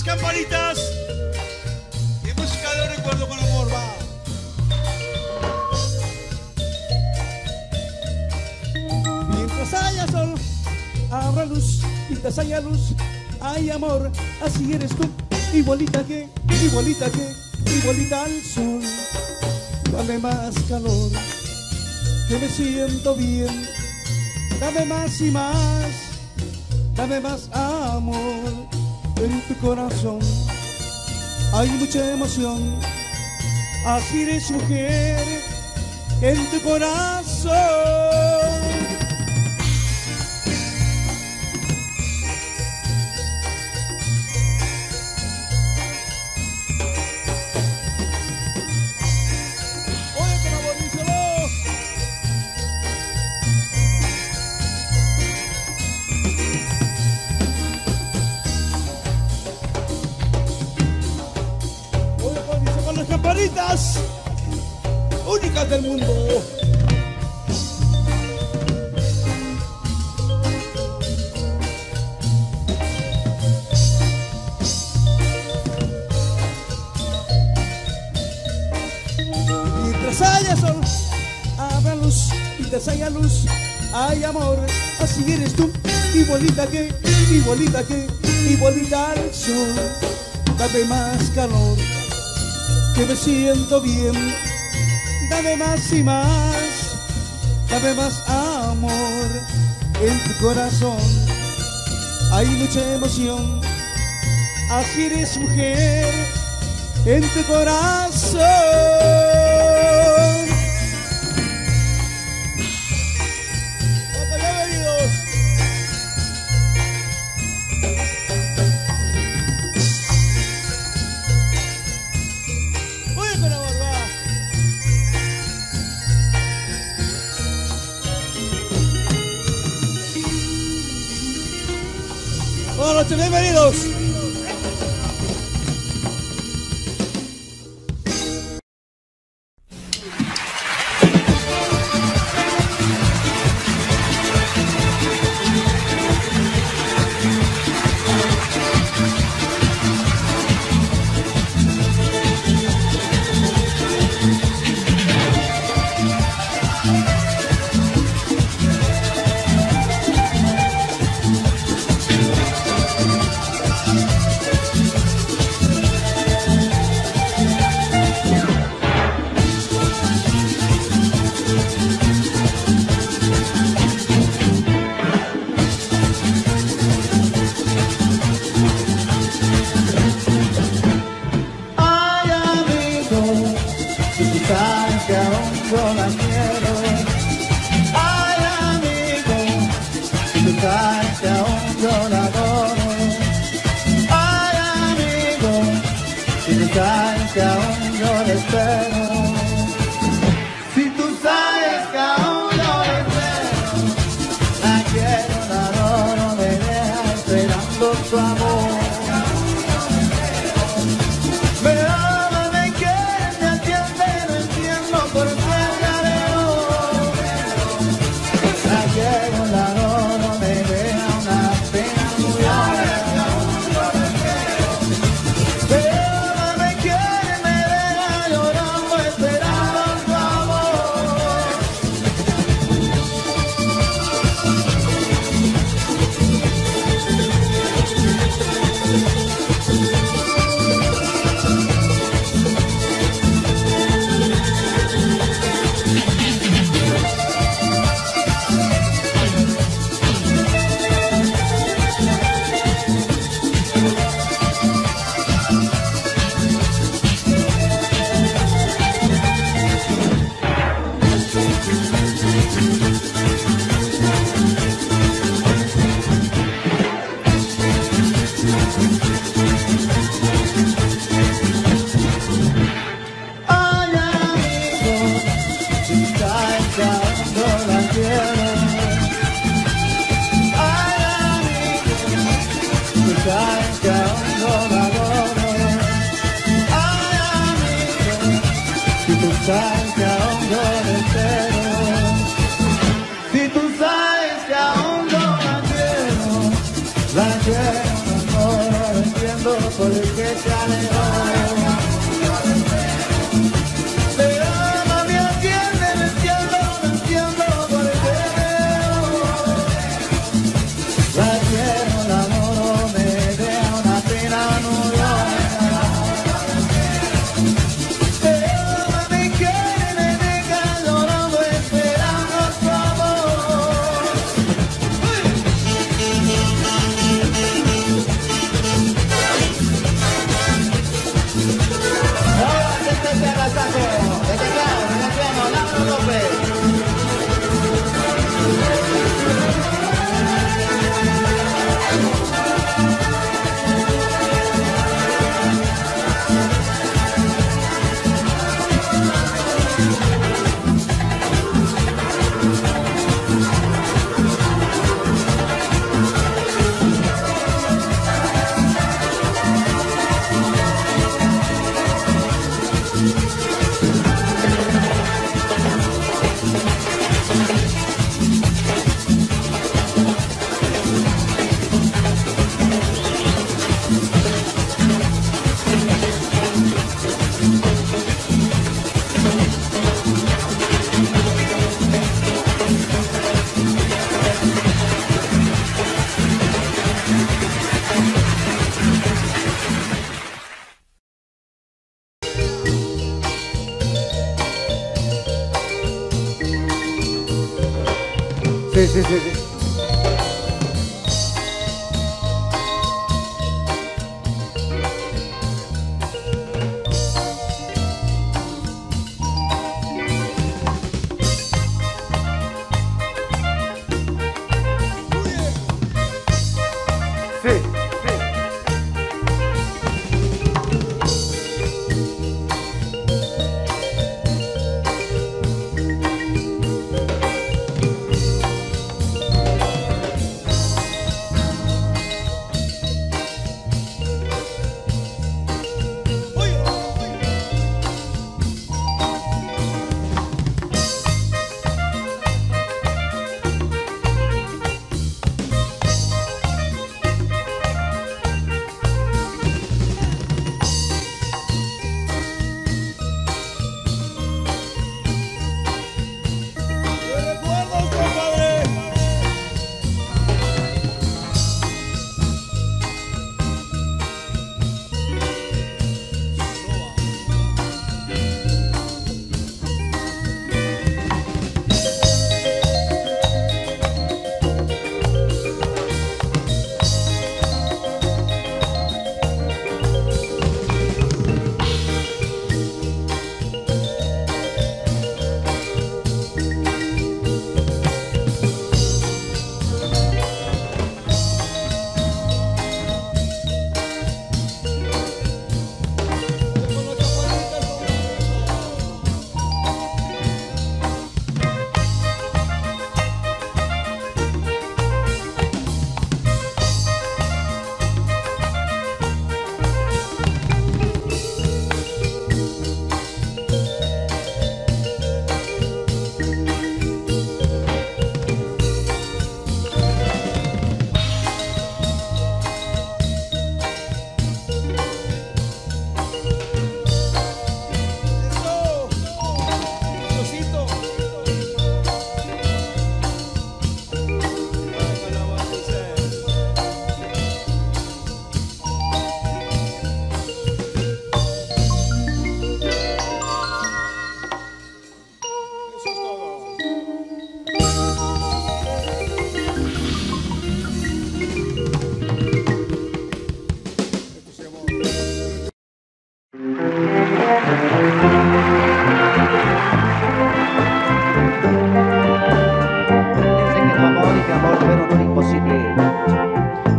las campanitas y música de recuerdo con amor, va. Mientras haya sol, habrá luz, mientras haya luz, hay amor, así eres tú, igualita que, igualita al sol. Dame más calor, que me siento bien, dame más y más, dame más amor. En tu corazón hay mucha emoción, así eres mujer, en tu corazón. Campanitas únicas del mundo. Mientras haya sol, habrá luz, mientras haya luz, hay amor, así eres tú, igualita que, igualita al sol. Dame más calor, que me siento bien, dame más y más, dame más amor. En tu corazón hay mucha emoción, así eres mujer, en tu corazón. Bienvenidos. Buenas noches, bienvenidos. Por sí.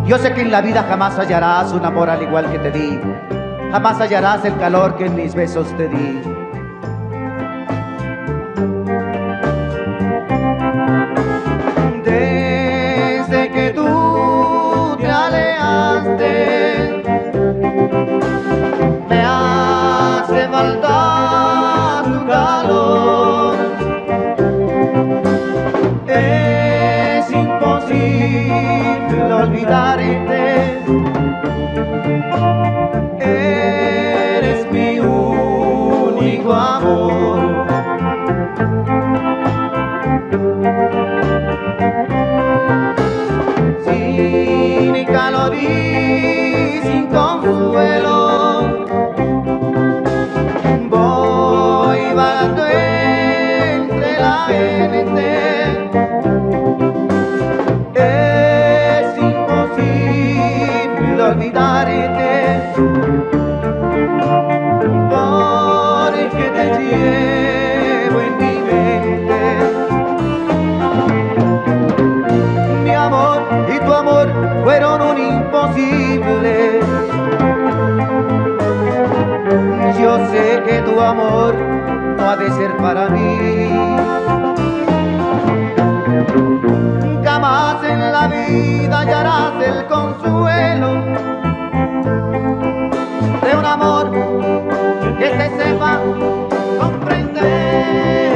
Yo sé que en la vida jamás hallarás un amor al igual que te di. Jamás hallarás el calor que en mis besos te di. Desde que tú te alejaste, me hace falta tu calor. Es imposible olvidarte, eres mi único amor. Sin calor y sin consuelo, voy vagando entre la gente. Olvidarte, porque te llevo en mi mente. Mi amor y tu amor fueron un imposible. Yo sé que tu amor no ha de ser para mí. Jamás en la vida hallarás el consuelo de un amor que te sepa comprender.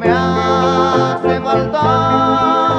Me hace falta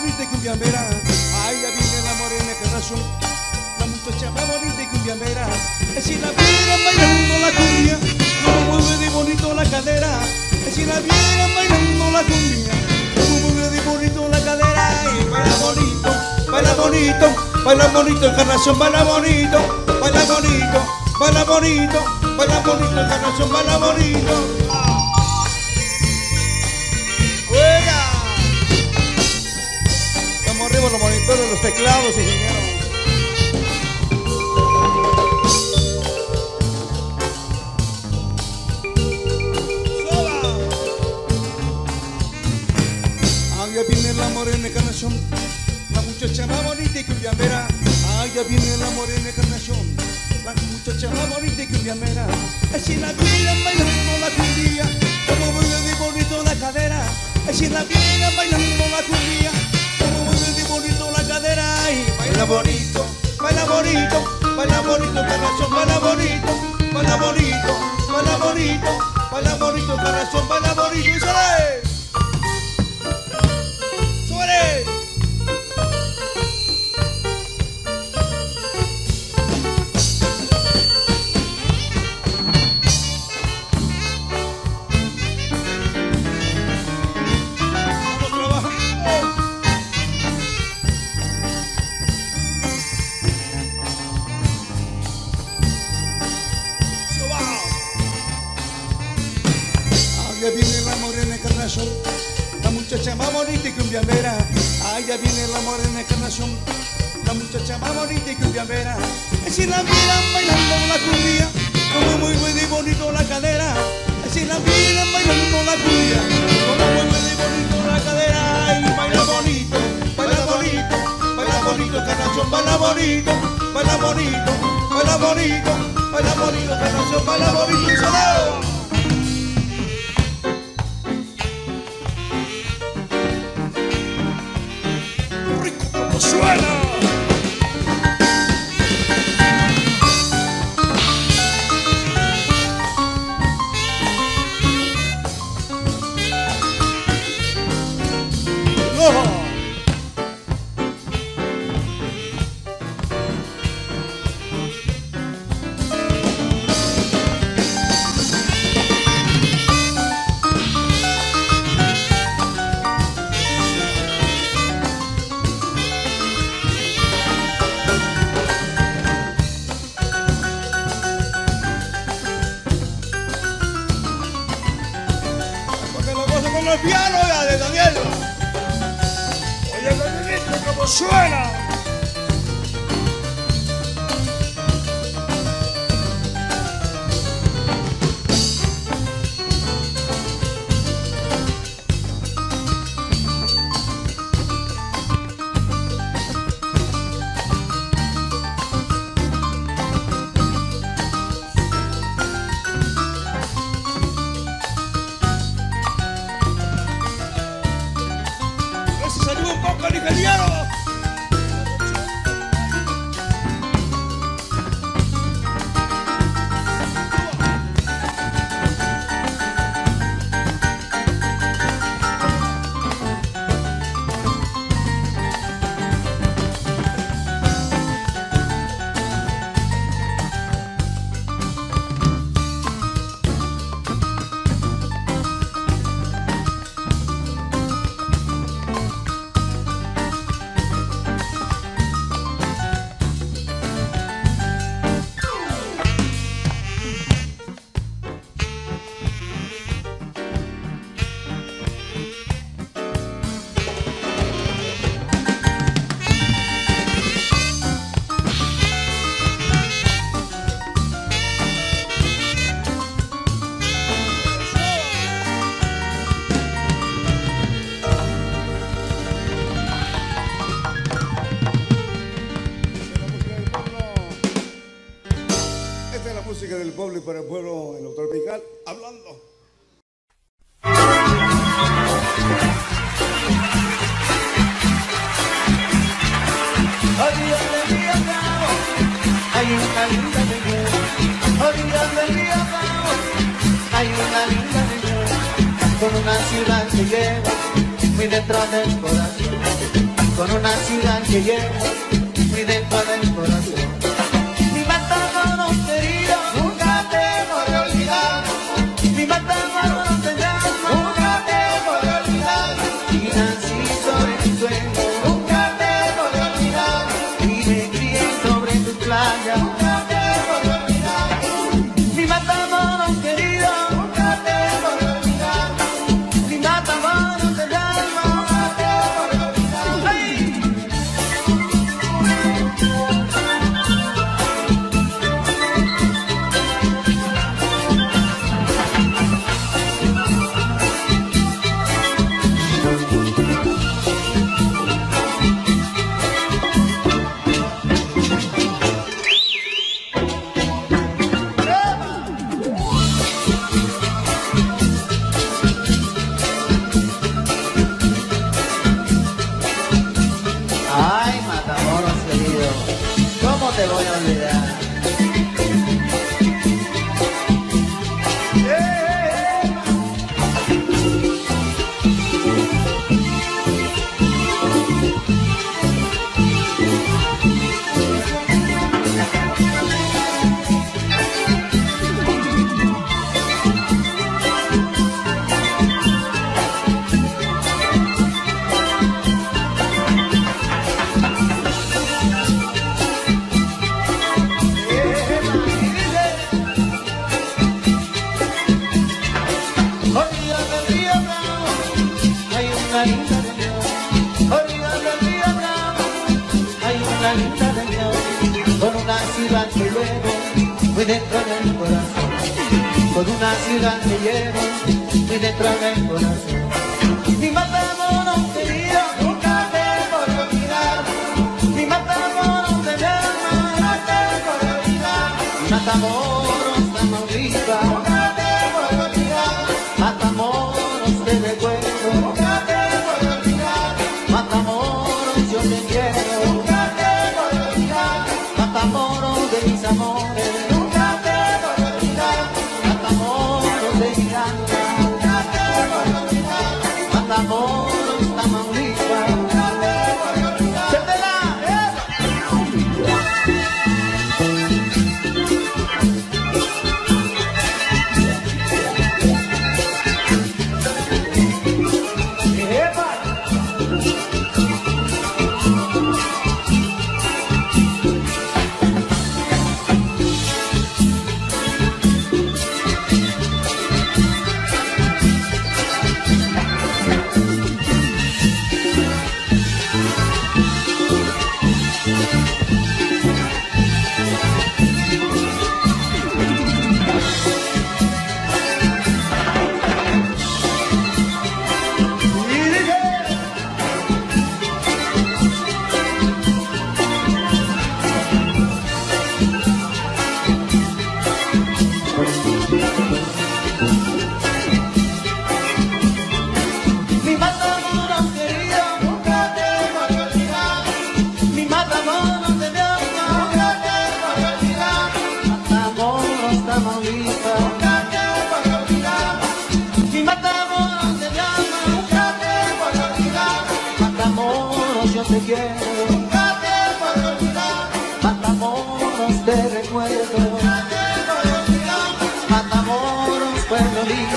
bonita y cumbiambera. Ay, ya viene la morena que nació, la muchacha más bonita y cumbiambera. Es si la vieran bailando la cumbia, como mueve de bonito la cadera. Es si la vieran bailando la cumbia, como mueve de bonito la cadera. Y baila bonito, baila bonito, baila bonito, Encarnación, baila bonito, baila bonito, baila bonito, baila bonito, Encarnación, baila bonito. Arriba los monitores, los teclados, ingeniero. ¡Soba! Ay, ya viene la morena Encarnación, la muchacha más bonita y cumbiambera. Ay, ya viene la morena Encarnación, la muchacha más bonita y cumbiambera. Es si la vieran bailando la cumbia, como mueve de bonito la cadera. Es si la vieran bailando la cumbia, bonito la cadera. Y baila bonito, baila bonito, baila bonito, Encarnación, baila bonito, baila bonito, baila bonito, baila bonito, Encarnación, baila bonito. Y sale, sale. Ya viene la morena Encarnación, la muchacha más bonita y cumbiambera. Ay, ya viene la morena Encarnación, la muchacha más bonita y cumbiambera. Es si la miran bailando la cumbia, como mueve de bonito la cadera. Es si la miran bailando la cumbia, como mueve de bonito la cadera. Ay, baila bonito, baila bonito, baila bonito, Encarnación, baila bonito, baila bonito, baila bonito, baila bonito, Encarnación, baila bonito. Y solo suena. ¡Oh! El piano ya de Daniel. Oye, Danielito, como suena. Un poco el ingeniero. Música del pueblo y para el pueblo en lo tropical, hablando. Hay una linda mujer con una ciudad que lleva muy dentro del corazón. con una ciudad que llevo muy dentro del corazón. Mi Matamoros querido, nunca te podré olvidar. Mi Matamoros tendrá, nunca te podré olvidar. Y nací sobre tu sueño, nunca te podré olvidar. Y me crié sobre tu playa, nunca te podré olvidar. Mi Matamoros querido, nunca te podré olvidar. Mi Matamoros tendrá, nunca te podré olvidar. ¡Ay! Ay, Matamoros querido, ¿cómo te voy a olvidar? Con una ciudad que llevo muy dentro del corazón, con una ciudad que llevo muy dentro del corazón. Mi Matamoros querido, nunca te podré olvidar. Mi Matamoros de mi alma, nunca te podré olvidar. Mi Matamoros, Tamaulipas, nunca te podré olvidar. Matamoros, te recuerdo, nunca te podré olvidar. Matamoros, yo te quiero. Matamoros de mis amores, nunca te voy a olvidar. Matamoros de mi alma, nunca te voy a olvidar. Matamoros, Tamaulipas, nunca te voy a olvidar. Matamoros, yo te quiero, nunca te podré olvidar. Matamoros, te recuerdo, nunca te podré olvidar. Matamoros, pueblo lindo.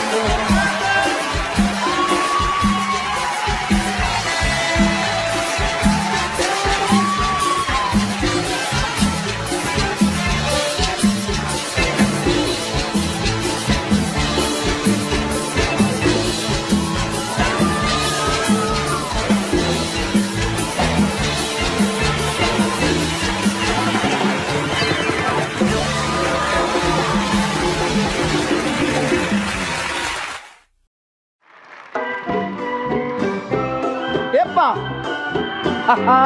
¡Epa! ¡Ja, ja!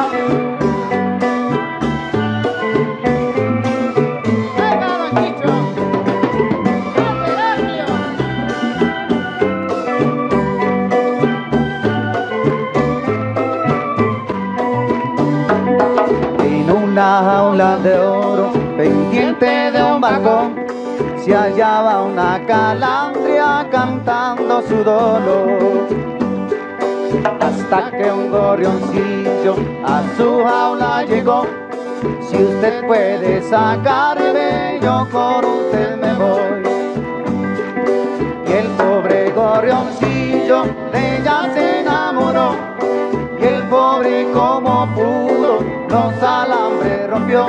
Una jaula de oro, pendiente de un balcón, se hallaba una calandria cantando su dolor. hasta que un gorrioncillo a su jaula llegó. Si usted puede sacarme, yo con usted me voy. Y el pobre gorrioncillo de ella se enamoró, y el pobre como pudo los alambres rompió.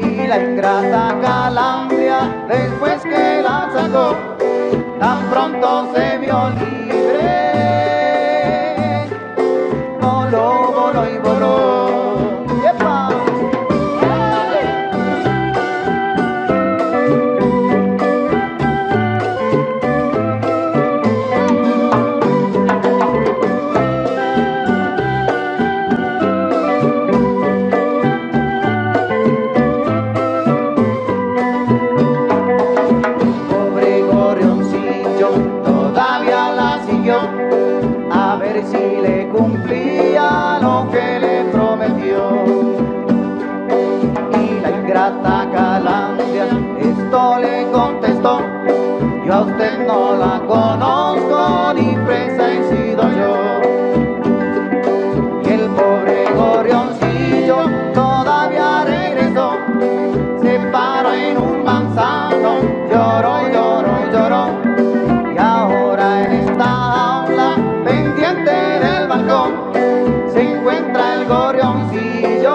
Y la ingrata Calandria, después que la sacó, tan pronto se vio libre, voló, voló y voló. ¡Yepa! Yo a usted no la conozco, ni presa he sido yo. Y el pobre gorrioncillo todavía regresó, se paró en un manzano, lloró, lloró, lloró. Y ahora en esta jaula, pendiente del balcón, se encuentra el gorrioncillo.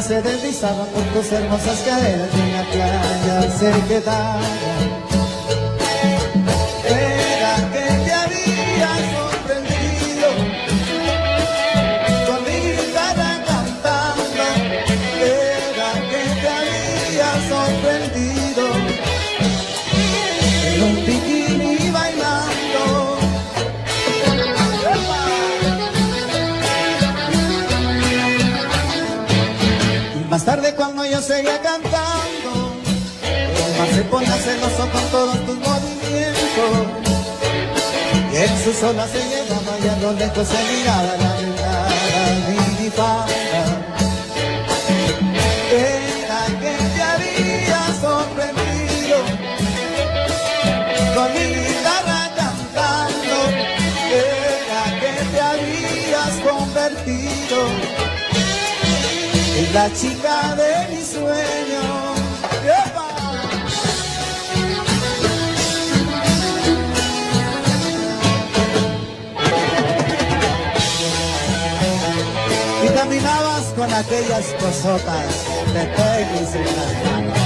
Se deslizaba por tus hermosas caderas y en la playa se quedaba. Era que te había sorprendido, tu amiga era cantando. Era que te había sorprendido, en un bikini bailando. Más tarde cuando yo seguía cantando, Omar se ponía celoso con todos tus movimientos, y en sus olas se llegaba y a lo lejos se miraba la verdad. pasada, era que te había sorprendido con mi guitarra cantando, era que te habías convertido en la chica de mi sueño. Caminabas con aquellas cosotas de tenis en las manos.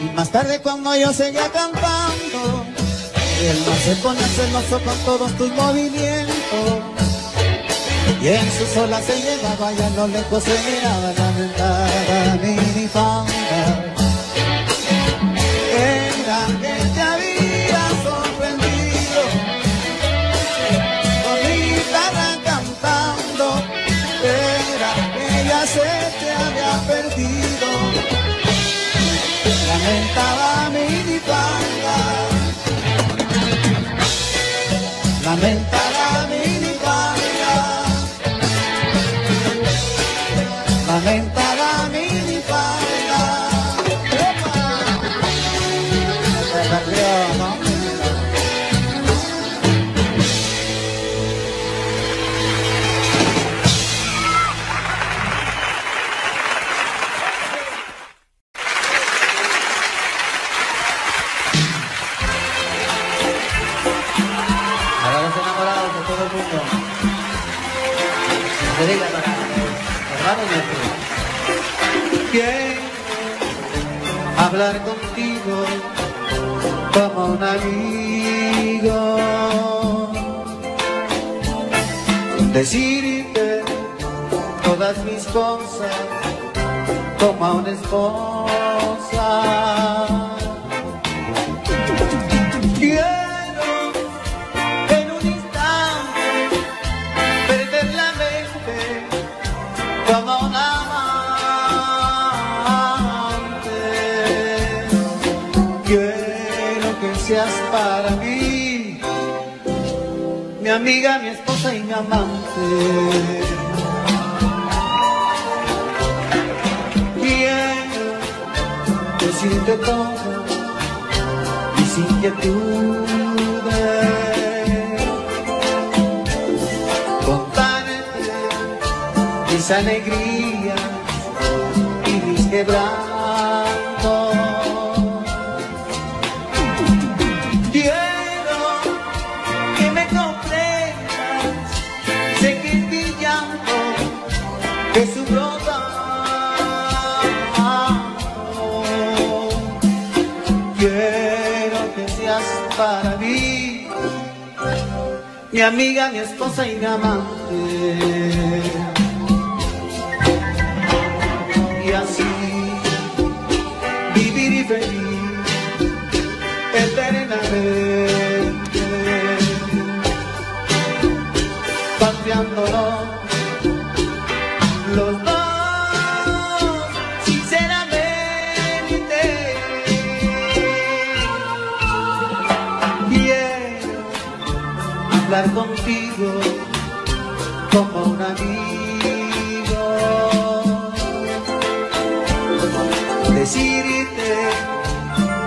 Y más tarde, cuando yo seguía cantando, él no se pone celoso con todos tus movimientos, y en su sola se llevaba, y a lo lejos se miraba la ventana minifalda. Era que te había sorprendido con mi guitarra cantando, era que ya se te había perdido, lamentaba minifalda. Lamenta la minifalda, lamenta la minifalda. Se perdió, ¿no? Quiero hablar contigo como un amigo, decirte todas mis cosas como a una esposa. Como un amante, quiero que seas para mí, mi amiga, mi esposa y mi amante. Quiero decirte todo, mis inquietudes, mis alegrías y mis quebrantos. Quiero que me comprendas, sé que mi llanto es un rodazo. Quiero que seas para mí, mi amiga, mi esposa y mi amante. Y así vivir y feliz eternamente, paseándonos los dos sinceramente. Quiero hablar contigo como un amigo, decirte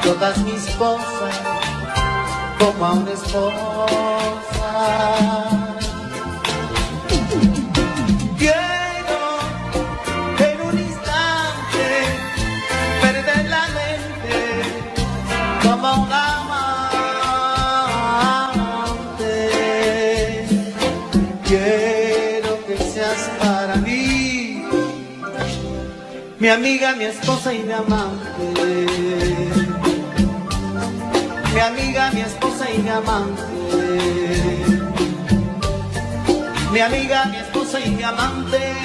todas mis cosas como a una esposa. Quiero en un instante perder la mente como un amante. Quiero que seas para mí, mi amiga, mi esposa y mi amante. Mi amiga, mi esposa y mi amante. Mi amiga, mi esposa y mi amante.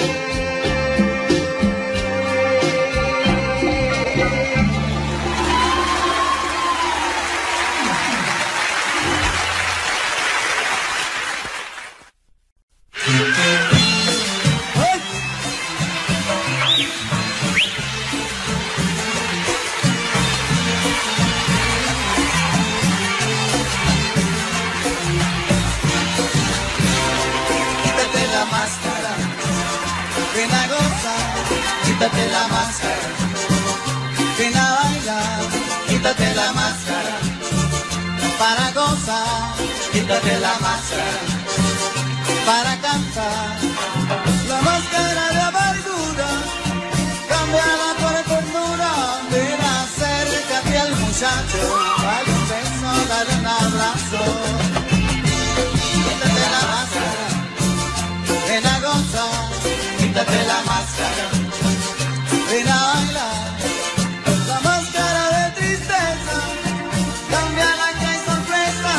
Quítate la máscara, ven a gozar. Quítate la máscara, ven a bailar. Quítate la máscara para gozar. Quítate la máscara para cantar. La máscara de amargura, cambiada por ternura. Ven, acércate al muchacho, dale un beso, dale un abrazo. Quítate la máscara, ven a gozar. Quítate la máscara, ven a bailar. La máscara de tristeza, cambiada que hay sorpresa.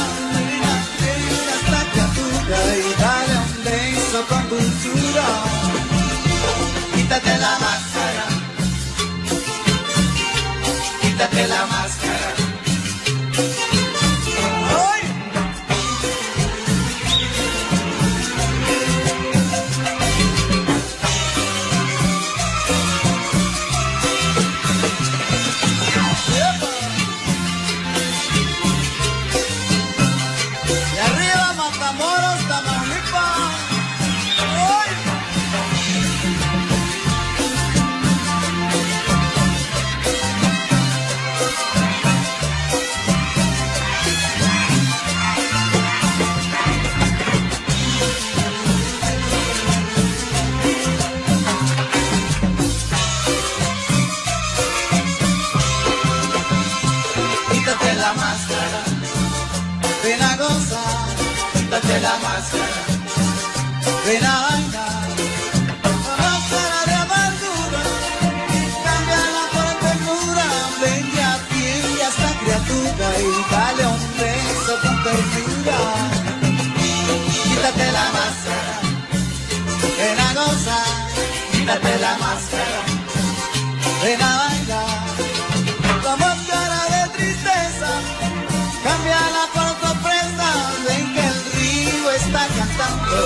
Ven a ver esta criatura, con dulzura. Quítate la máscara, quítate la máscara. ¡Ay! Y arriba Matamoros, Tamaulipas. Quítate la máscara, ven a gozar. Quítate la máscara, ven a bailar. La máscara de amargura, cámbiala por ternura. Ven y atiende a esta criatura y dale un beso con ternura. Quítate la máscara, ven a gozar. Quítate la máscara, ven a bailar. La máscara de tristeza, cámbiala por sorpresa. Ven que el río está cantando,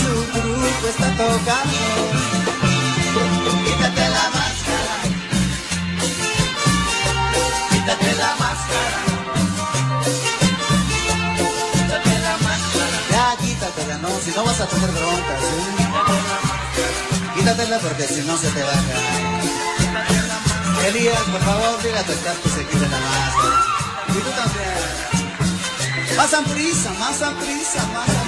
su grupo está tocando. Quítate la máscara, quítate la máscara, quítate la máscara. Ya quítatela, no, si no vas a tener broncas, ¿sí? Quítatela porque si no se te baja. Elías, por favor, dile a tu staff que se quite la máscara. Y tú también. Más a prisa, más a prisa, más a prisa.